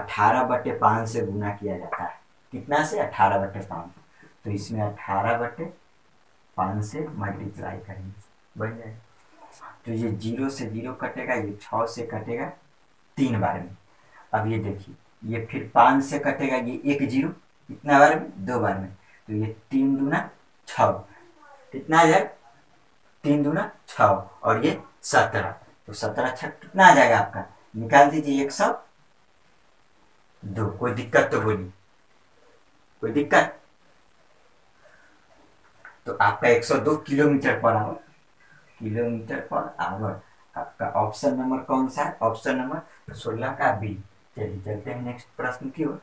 18/5 से गुना किया जाता है। कितना से 18/5। तो इसमें 18/5 से मल्टीप्लाई करेंगे बन जाएगा। तो ये 0 से 0 कटेगा, ये 6 से कटेगा, तीन बार में। अब ये देखिए, ये फिर 5 से कटेगा, ये एक जीरो कितना बार में, 2 बार में। तो ये 3 दूना 6 कितना आ जाएगा, 3 दूना 6 और ये 17। तो 17 6 कितना आ जाएगा आपका, निकाल दीजिए 102। कोई दिक्कत तो बोलिए, कोई दिक्कत? तो आपका 102 kilometre per hour, kilometre per hour आपका ऑप्शन नंबर कौन सा है, ऑप्शन नंबर 16 का बी। चलिए चलते हैं नेक्स्ट प्रश्न की ओर।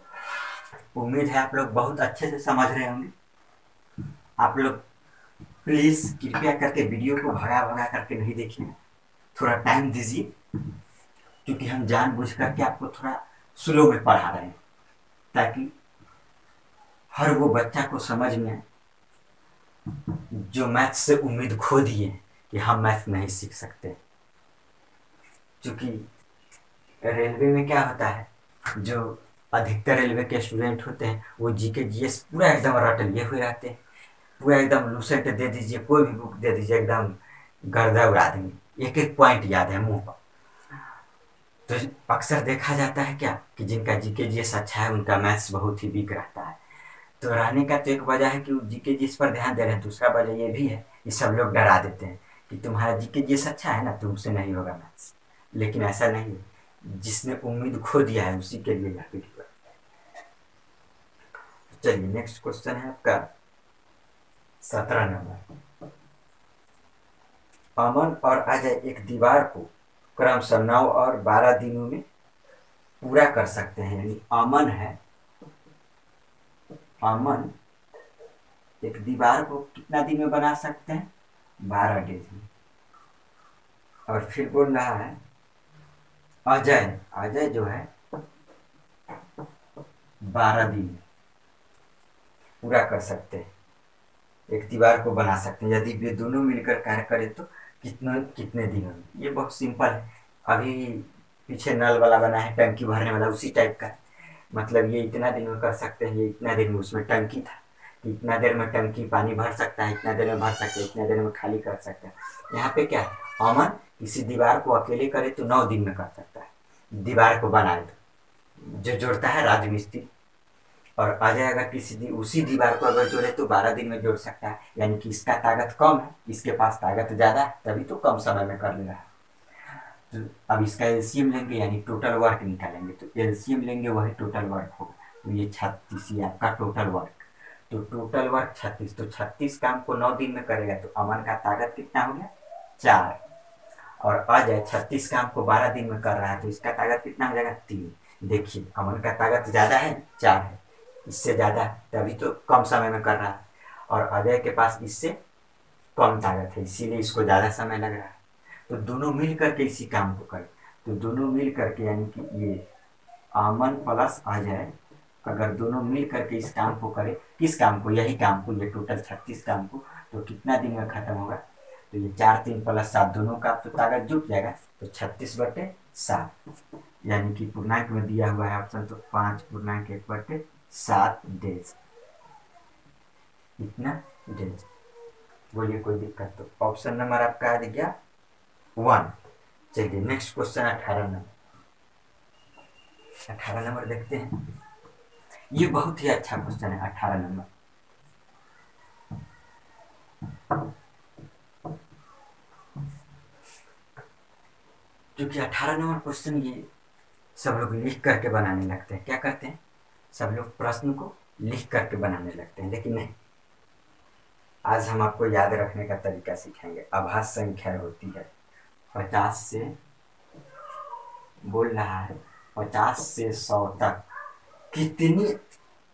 उम्मीद है आप लोग बहुत अच्छे से समझ रहे होंगे। आप लोग प्लीज कृपया करके वीडियो को भगा भगा करके नहीं देखिए, थोड़ा टाइम दीजिए, क्योंकि हम जानबूझ करके आपको थोड़ा स्लो में पढ़ा रहे हैं ताकि हर वो बच्चा को समझ में आए जो मैथ्स से उम्मीद खो दिए कि हम मैथ्स नहीं सीख सकते। क्योंकि रेलवे में क्या होता है, जो अधिकतर रेलवे के स्टूडेंट होते हैं वो जीके जीएस पूरा एकदम रट लिए हुए रहते हैं, पूरा एकदम लूसेंट दे दीजिए, कोई भी बुक दे दीजिए, एकदम गर्दा उड़ा देंगे, एक एक पॉइंट याद है मुँह पर। तो अक्सर देखा जाता है क्या कि जिनका जीके जीएस अच्छा है उनका मैथ्स बहुत ही वीक रहता है। तो रहने का तो एक वजह है कि जीके जीएस पर ध्यान दे रहे हैं, दूसरा वजह ये भी है कि सब लोग डरा देते हैं कि तुम्हारा जीके जीएस अच्छा है ना, तुमसे नहीं होगा मैथ्स। लेकिन ऐसा नहीं है, जिसने उम्मीद खो दिया है उसी के लिए यह। चलिए नेक्स्ट क्वेश्चन है आपका 17 नंबर। अमन और अजय एक दीवार को क्रमशः 9 और 12 दिनों में पूरा कर सकते हैं। यानी अमन है, अमन एक दीवार को कितना दिन में बना सकते हैं, 12 दिन में। और फिर बोल रहा है अजय, अजय जो है 12 दिन में पूरा कर सकते हैं, एक दीवार को बना सकते हैं। यदि ये दोनों मिलकर कार्य करें तो कितने दिनों में। ये बहुत सिंपल है। अभी पीछे नल वाला बना है, टंकी भरने वाला, उसी टाइप का। मतलब ये इतना दिन में कर सकते हैं, ये इतना दिन में। उसमें टंकी था, इतना देर में टंकी पानी भर सकता है, इतना देर में भर सकते हैं, इतना देर में खाली कर सकते हैं। यहाँ पे क्या है, अमन किसी दीवार को अकेले करे तो 9 दिन में कर सकता है, दीवार को बनाए तो जो जोड़ता है राजमिस्त्री। और अजय अगर किसी उसी दीवार को अगर जोड़े तो 12 दिन में जोड़ सकता है। यानी कि इसका ताकत कम है, इसके पास ताकत ज़्यादा है, तभी तो कम समय में कर ले रहा है। तो अब इसका एलसीएम लेंगे, यानी टोटल वर्क निकालेंगे। तो एलसीएम लेंगे, वही टोटल वर्क होगा। तो ये 36, ये आपका टोटल वर्क। तो टोटल वर्क 36, तो 36 काम को 9 दिन में करेगा तो अमन का ताकत कितना हो गया, 4। और अजय 36 काम को 12 दिन में कर रहा है तो इसका ताकत कितना हो जाएगा, 3। देखिए अमन का ताकत ज़्यादा है, 4 है, इससे ज़्यादा है, तभी तो कम समय में कर रहा है। और अजय के पास इससे कम ताकत है, इसीलिए इसको ज़्यादा समय लग रहा है। तो दोनों मिल करके इसी काम को करें। तो दोनों मिल करके, यानी कि ये अमन प्लस अजय अगर दोनों मिल करके इस काम को करें, किस काम को, यही काम को, ये टोटल 36 काम को, तो कितना दिन में ख़त्म होगा। तो ये 4 3 + 7 दोनों का तो ताकत जुट जाएगा। तो 36/7, यानी कि पूर्णांक में दिया हुआ है ऑप्शन, तो 5.1/7 डेज, इतना डेज। बोलिए कोई दिक्कत? तो ऑप्शन नंबर आपका आ गया 1। चलिए नेक्स्ट क्वेश्चन 18 नंबर। 18 नंबर देखते हैं, ये बहुत ही अच्छा क्वेश्चन है 18 नंबर। क्योंकि 18 नंबर क्वेश्चन ये सब लोग लिख करके बनाने लगते हैं। क्या करते हैं, सब लोग प्रश्न को लिख करके बनाने लगते हैं, लेकिन नहीं। आज हम आपको याद रखने का तरीका सिखाएंगे। अभाज्य संख्या होती है 50 से, बोल रहा है 50 से 100 तक कितनी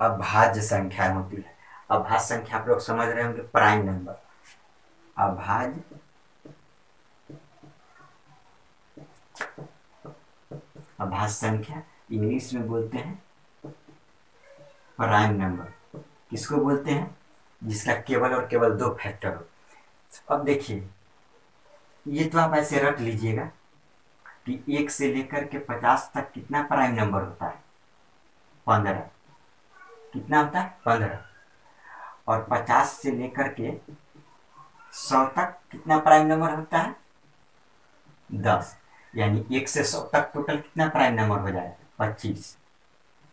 अभाज्य संख्या होती है। अभाज्य संख्या आप लोग समझ रहे होंगे, प्राइम नंबर। अभाज्य संख्या इंग्लिश में बोलते हैं प्राइम नंबर। किसको बोलते हैं, जिसका केवल और केवल 2 फैक्टर हो। अब देखिए, ये तो आप ऐसे रट लीजिएगा कि 1 से लेकर के 50 तक कितना प्राइम नंबर होता है, 15। कितना होता है, 15। और 50 से लेकर के 100 तक कितना प्राइम नंबर होता है, 10। यानी 1 से 100 तक टोटल कितना प्राइम नंबर हो जाएगा 25।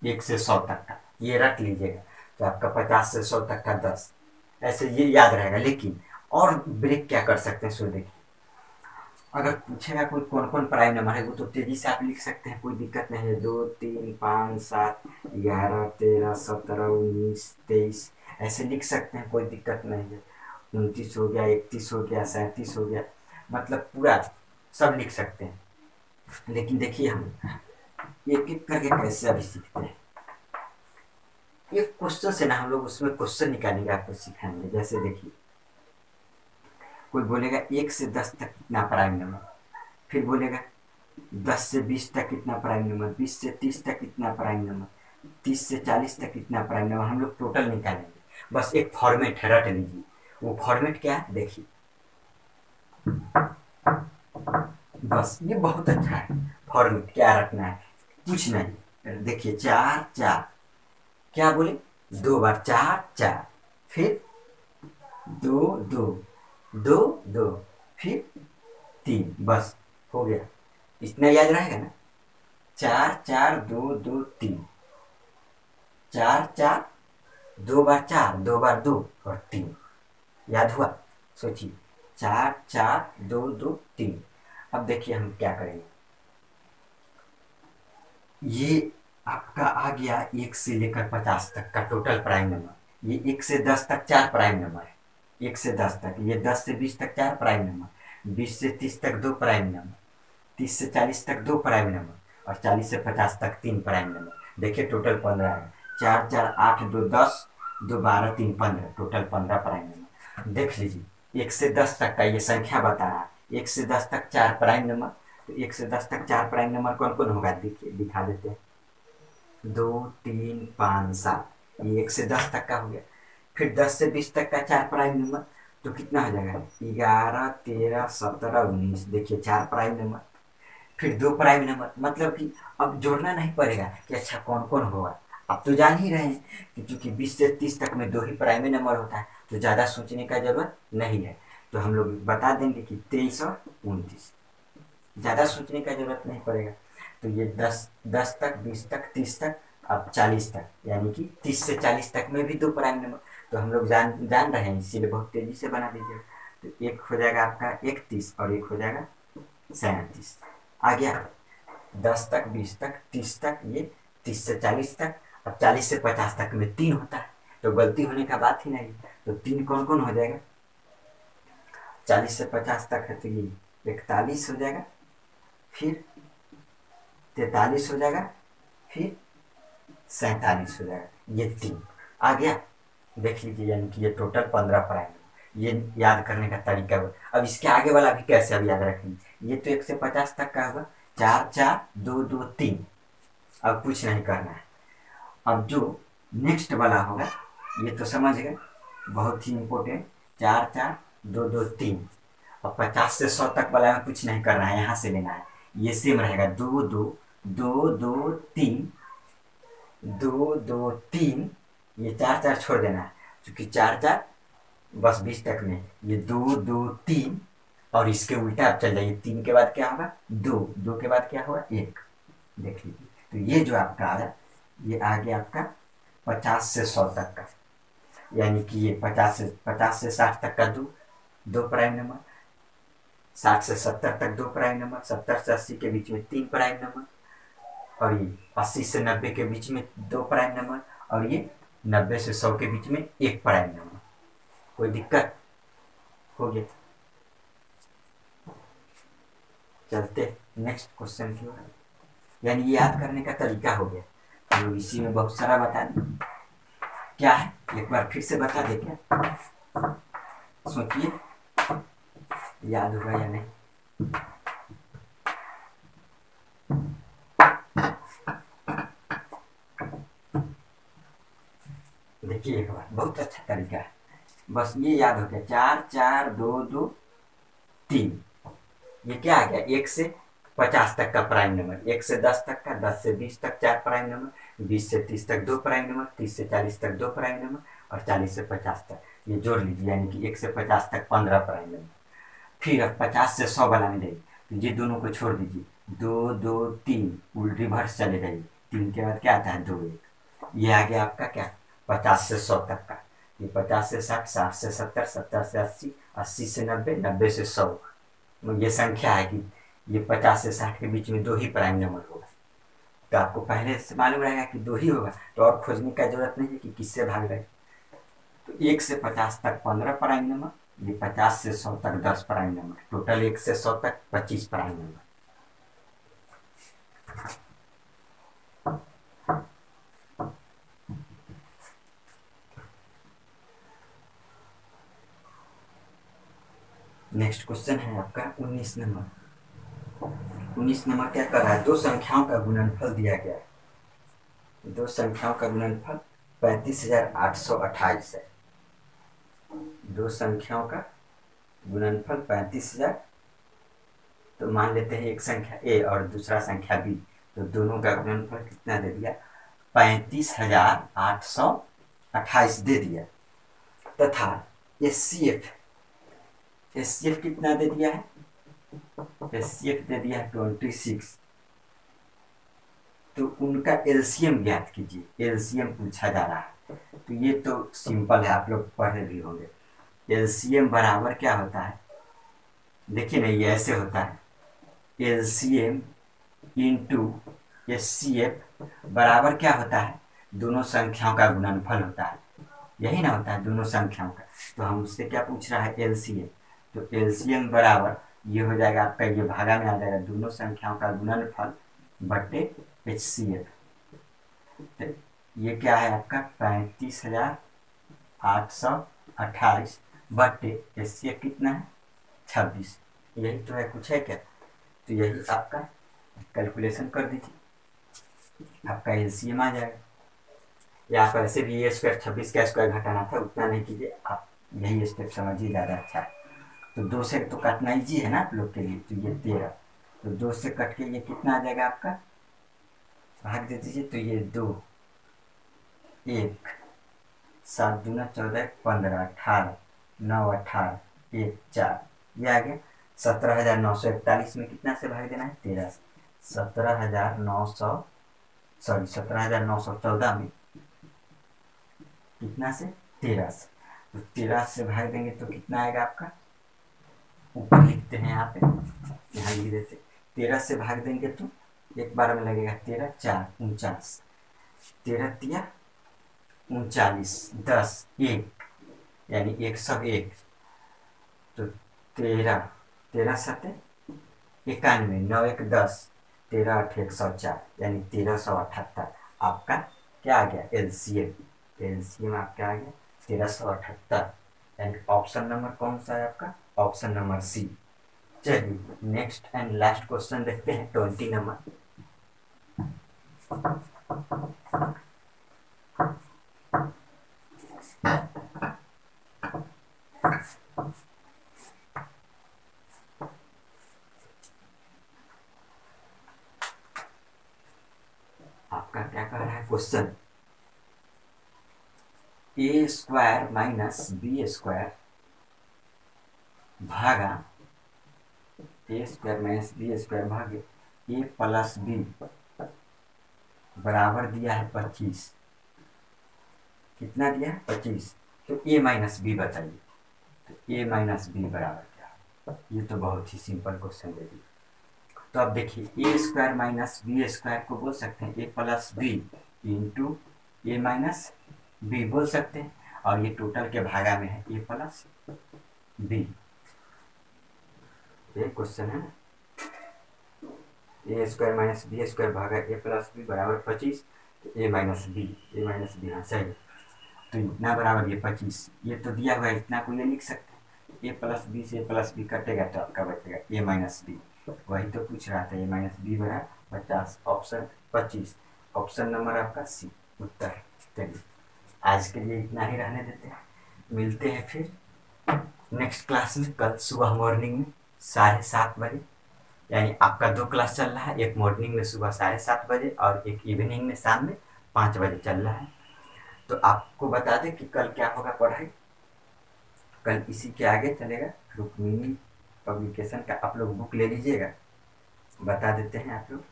1 से 100 तक का ये रख लीजिएगा तो आपका 50 से 100 तक का 10, ऐसे ये याद रहेगा। लेकिन और ब्रेक क्या कर सकते हैं सो देखिए, अगर पूछेगा कोई कौन कौन प्राइम नंबर है वो तो तेजी से आप लिख सकते हैं, कोई दिक्कत नहीं है। 2, 3, 5, 7, 11, 13, 17, 19, 23 ऐसे लिख सकते हैं, कोई दिक्कत नहीं है। 29 हो गया, 31 हो गया, 37 हो गया, मतलब पूरा सब लिख सकते हैं। लेकिन देखिए हम एक एक करके कैसे अभी सीखते हैं। एक क्वेश्चन से ना हम लोग उसमें क्वेश्चन निकालेंगे, आपको सिखाएंगे। जैसे देखिए कोई बोलेगा 1 से 10 तक कितना प्राइम नंबर, फिर बोलेगा 10 से 20 तक कितना प्राइम नंबर, 20 से 30 तक कितना प्राइम नंबर, 30 से 40 तक कितना प्राइम नंबर। हम लोग टोटल निकालेंगे, बस एक फॉर्मेट है रट लीजिए। वो फॉर्मेट क्या है देखिए, बस ये बहुत अच्छा है। फॉर्मेट क्या रखना है, कुछ नहीं। देखिए 4, 4 क्या बोले 2 बार 4, 4 फिर 2, 2, 2, 2 फिर 3, बस हो गया। इतना याद रहेगा ना, 4, 4, 2, 2, 3 4, 4 2 बार 4 2 बार 2 और 3 याद हुआ। सोचिए 4, 4, 2, 2, 3। अब देखिए हम क्या करेंगे, ये आपका आ गया 1 से लेकर 50 तक का टोटल प्राइम नंबर। ये 1 से 10 तक 4 प्राइम नंबर है, 1 से 10 तक। ये 10 से 20 तक 4 प्राइम नंबर, 20 से 30 तक 2 प्राइम नंबर, 30 से 40 तक 2 प्राइम नंबर और 40 से 50 तक 3 प्राइम नंबर। देखिए टोटल 15 है। 4, 4, 8, 2, 10 2, 12, 3, 15 टोटल 15 प्राइम नंबर। देख लीजिए 1 से 10 तक का ये संख्या बता रहा है। 1 से 10 तक 4 प्राइम नंबर, तो 1 से 10 तक 4 प्राइम नंबर कौन कौन होगा देखिए दिखा देते हैं। 2, 3, 5, 7 ये 1 से 10 तक का हो गया। फिर 10 से 20 तक का 4 प्राइम नंबर तो कितना हो जाएगा 11, 13, 17, 19 देखिए 4 प्राइम नंबर। फिर 2 प्राइम नंबर, मतलब कि अब जोड़ना नहीं पड़ेगा कि अच्छा कौन कौन होगा, आप तो जान ही रहे हैं कि क्योंकि 20 से 30 तक में 2 ही प्राइम नंबर होता है, तो ज़्यादा सोचने का जरूरत नहीं है। तो हम लोग बता देंगे कि 23 और 29, ज़्यादा सोचने का जरूरत नहीं पड़ेगा। तो ये 10 तक 20 तक 30 तक अब 40 तक, यानी कि 30 से 40 तक में भी 2 प्राइम नंबर तो हम लोग जान रहे हैं, इसीलिए बहुत तेज़ी से बना दीजिए। तो एक हो जाएगा आपका 31 और एक हो जाएगा 37 आ गया। 10 तक 20 तक 30 तक, ये 30 से 40 तक, अब 40 से 50 तक में 3 होता है तो गलती होने का बात ही नहीं। तो 3 कौन कौन हो जाएगा, 40 से 50 तक है तो ये 41 हो जाएगा, फिर 43 हो जाएगा, फिर 47 हो जाएगा, ये 3 आ गया। देख लीजिए यानी कि ये टोटल 15 प्राइम। ये याद करने का तरीका हुआ। अब इसके आगे वाला भी कैसे अब याद रखेंगे, ये तो 1 से 50 तक का होगा 4, 4, 2, 2, 3 अब कुछ नहीं करना है। अब जो नेक्स्ट वाला होगा ये तो समझ गए, बहुत ही इम्पोर्टेंट 4, 4, 2, 2, 3 और 50 से 100 तक वाला में कुछ नहीं करना है, यहाँ से लेना है। ये सेम रहेगा 2, 2, 2, 2, 3 2, 2, 3 ये 4, 4 छोड़ देना है क्योंकि 4, 4 बस 20 तक में। ये 2, 2, 3 और इसके उल्टा आप चल जाइए। 3 के बाद क्या होगा 2, 2 के बाद क्या होगा 1। देख लीजिए तो ये जो आपका आया ये आ गया आपका 50 से 100 तक का, यानी कि ये 50 से 60 तक का 2 प्राइम नंबर, 60 से 70 तक 2 प्राइम नंबर, 70 से 80 के बीच में 3 प्राइम नंबर और ये 80 से 90 के बीच में 2 प्राइम नंबर और ये 90 से 100 के बीच में 1 प्राइम नंबर। कोई दिक्कत हो गया, चलते नेक्स्ट क्वेश्चन की ओर। यानी याद करने का तरीका हो गया, हम लोग इसी में बहुत सारा बता दें। क्या है एक बार फिर से बता दे, क्या सोचिए याद होगा या नहीं। देखिए एक बार बहुत अच्छा तरीका है, बस ये याद हो गया 4, 4, 2, 2, 3 ये क्या आ गया 1 से 50 तक का प्राइम नंबर, 1 से 10 तक का, 10 से 20 तक 4 प्राइम नंबर, 20 से 30 तक 2 प्राइम नंबर, 30 से 40 तक 2 प्राइम नंबर और 40 से 50 तक। ये जोड़ लीजिए यानी कि 1 से 50 तक 15 प्राइम नंबर। फिर अब 50 से 100 बनाने जाइए ये दोनों को छोड़ दीजिए, दो दो तीन रिवर्स चले जाइए, तीन के बाद क्या आता है दो एक, ये आ गया आपका क्या 50 से 100 तक का, ये 50 से 60, 60 से 70, 70 से 80, 80 से 90, 90 से 100, ये संख्या है कि ये 50 से 60 के बीच में दो ही प्राइम नंबर होगा। तो आपको पहले से मालूम रहेगा कि दो ही होगा तो और खोजने का जरूरत नहीं है कि किससे भाग रहे। तो 1 से 50 तक 15 प्राइम नंबर, ये 50 से 100 तक 10 प्राइम नंबर, टोटल 1 से 100 तक 25 प्राइम नंबर। नेक्स्ट क्वेश्चन है आपका 19 नंबर। 19 नंबर क्या कर रहा है, दो संख्याओं का गुणनफल दिया गया है, दो संख्याओं का गुणनफल 35,828 है, दो संख्याओं का गुणनफल 35,000, तो मान लेते हैं एक संख्या ए और दूसरा संख्या बी, तो दोनों का गुणनफल कितना दे दिया 35,828 दे दिया, तथा एचसीएफ कितना दे दिया है, एचसीएफ दे दिया है 26, तो उनका एलसीएम ज्ञात कीजिए, एलसीएम पूछा जा रहा है। तो ये तो सिंपल है, आप लोग पढ़े भी होंगे, एलसीएम बराबर क्या होता है, देखिए ना ये ऐसे होता है, एलसीएम इंटू एचसीएफ बराबर क्या होता है, दोनों संख्याओं का गुणनफल होता है, यही ना होता है दोनों संख्याओं का। तो हम उससे क्या पूछ रहा है एलसीएम, तो एलसीएम बराबर ये हो जाएगा आपका, ये भागा में आ जाएगा दोनों संख्याओं का गुणनफल बटे एचसीएफ। तो ये क्या है आपका 35,828 बटे एचसीएफ कितना है 26, यही तो है, कुछ है क्या। तो यही आपका कैलकुलेशन कर दीजिए, आपका एलसीएम आ जाएगा। या आप ऐसे भी ए स्क्वायर 26 का स्क्वायर घटाना था, उतना नहीं कीजिए आप, यही स्टेप समझिए ज़्यादा अच्छा है। तो 2 से तो काटना ईजी है ना आप लोग के लिए, तो ये 13, तो 2 से कट के ये कितना आ जाएगा आपका, भाग दे दीजिए, तो ये 2, 1, 7 दूना 14, 15, 18, 9, 18, 1, 4, ये आ गया 17,941 में कितना से भाग देना है 13 से, 17,914 में कितना से 13 से, तो 13 से भाग देंगे तो कितना आएगा आपका, ऊपर लिखते हैं यहाँ पे, यहाँ लिख देते 13 से भाग देंगे तो एक बार में लगेगा 13, 4, 49, 13, 3, 39, 10, 1 यानी 101, तो 13, 13, 7, 91, 9, 1, 10, 13, 8, 104 यानी 1378 आपका क्या आ गया एलसीएम। एलसीएम आपका आ गया 1378, यानी ऑप्शन नंबर कौन सा है आपका, ऑप्शन नंबर सी। चलिए नेक्स्ट एंड लास्ट क्वेश्चन देखते हैं 20 नंबर। 2a² - b² भागे a + b बराबर दिया है 25, कितना दिया है 25, तो a - b बताइए, तो a - b बराबर क्या, ये तो बहुत ही सिंपल क्वेश्चन दे दिया। तो आप देखिए a² - b² को बोल सकते हैं a + b into a - b बोल सकते हैं, और ये टोटल के भागा में है a + b। ये क्वेश्चन है a² - b² भागा a + b बराबर 25, तो a - b हाँ सही, तो इतना बराबर ये 25, ये तो दिया हुआ है, इतना को ये लिख सकते हैं, a + b से a + b कटेगा तो आपका बचेगा a - b, वही तो पूछ रहा था a - b बराबर 50, ऑप्शन 25, ऑप्शन नंबर आपका सी उत्तर। चलिए आज के लिए इतना ही रहने देते हैं, मिलते हैं फिर नेक्स्ट क्लास में, कल सुबह मॉर्निंग में 7:30 बजे, यानी आपका 2 क्लास चल रहा है, एक मॉर्निंग में सुबह 7:30 बजे और एक इवनिंग में शाम में 5 बजे चल रहा है। तो आपको बता दें कि कल क्या होगा पढ़ाई, कल इसी के आगे चलेगा रुक्मिणी पब्लिकेशन का आप लोग बुक ले लीजिएगा, बता देते हैं आप लोग।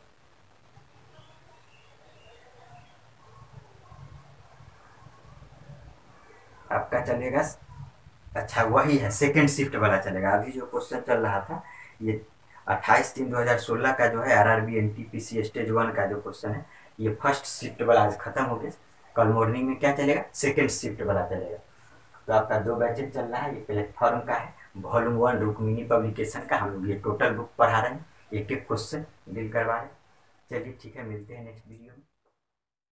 आपका चलेगा, अच्छा वही है सेकंड शिफ्ट वाला चलेगा। अभी जो क्वेश्चन चल रहा था ये 28/3/2016 का जो है RRB NTPC स्टेज 1 का जो क्वेश्चन है, ये फर्स्ट शिफ्ट वाला आज खत्म हो गया। कल मॉर्निंग में क्या चलेगा, सेकंड शिफ्ट वाला चलेगा। तो आपका 2 बैचेज चल रहा है। ये प्लेटफॉर्म का है, वॉल्यूम 1 रुक्मिनी पब्लिकेशन का। हम लोग ये टोटल बुक पढ़ा रहे हैं, एक एक क्वेश्चन डील करवा रहे हैं। चलिए ठीक है, मिलते हैं नेक्स्ट वीडियो में।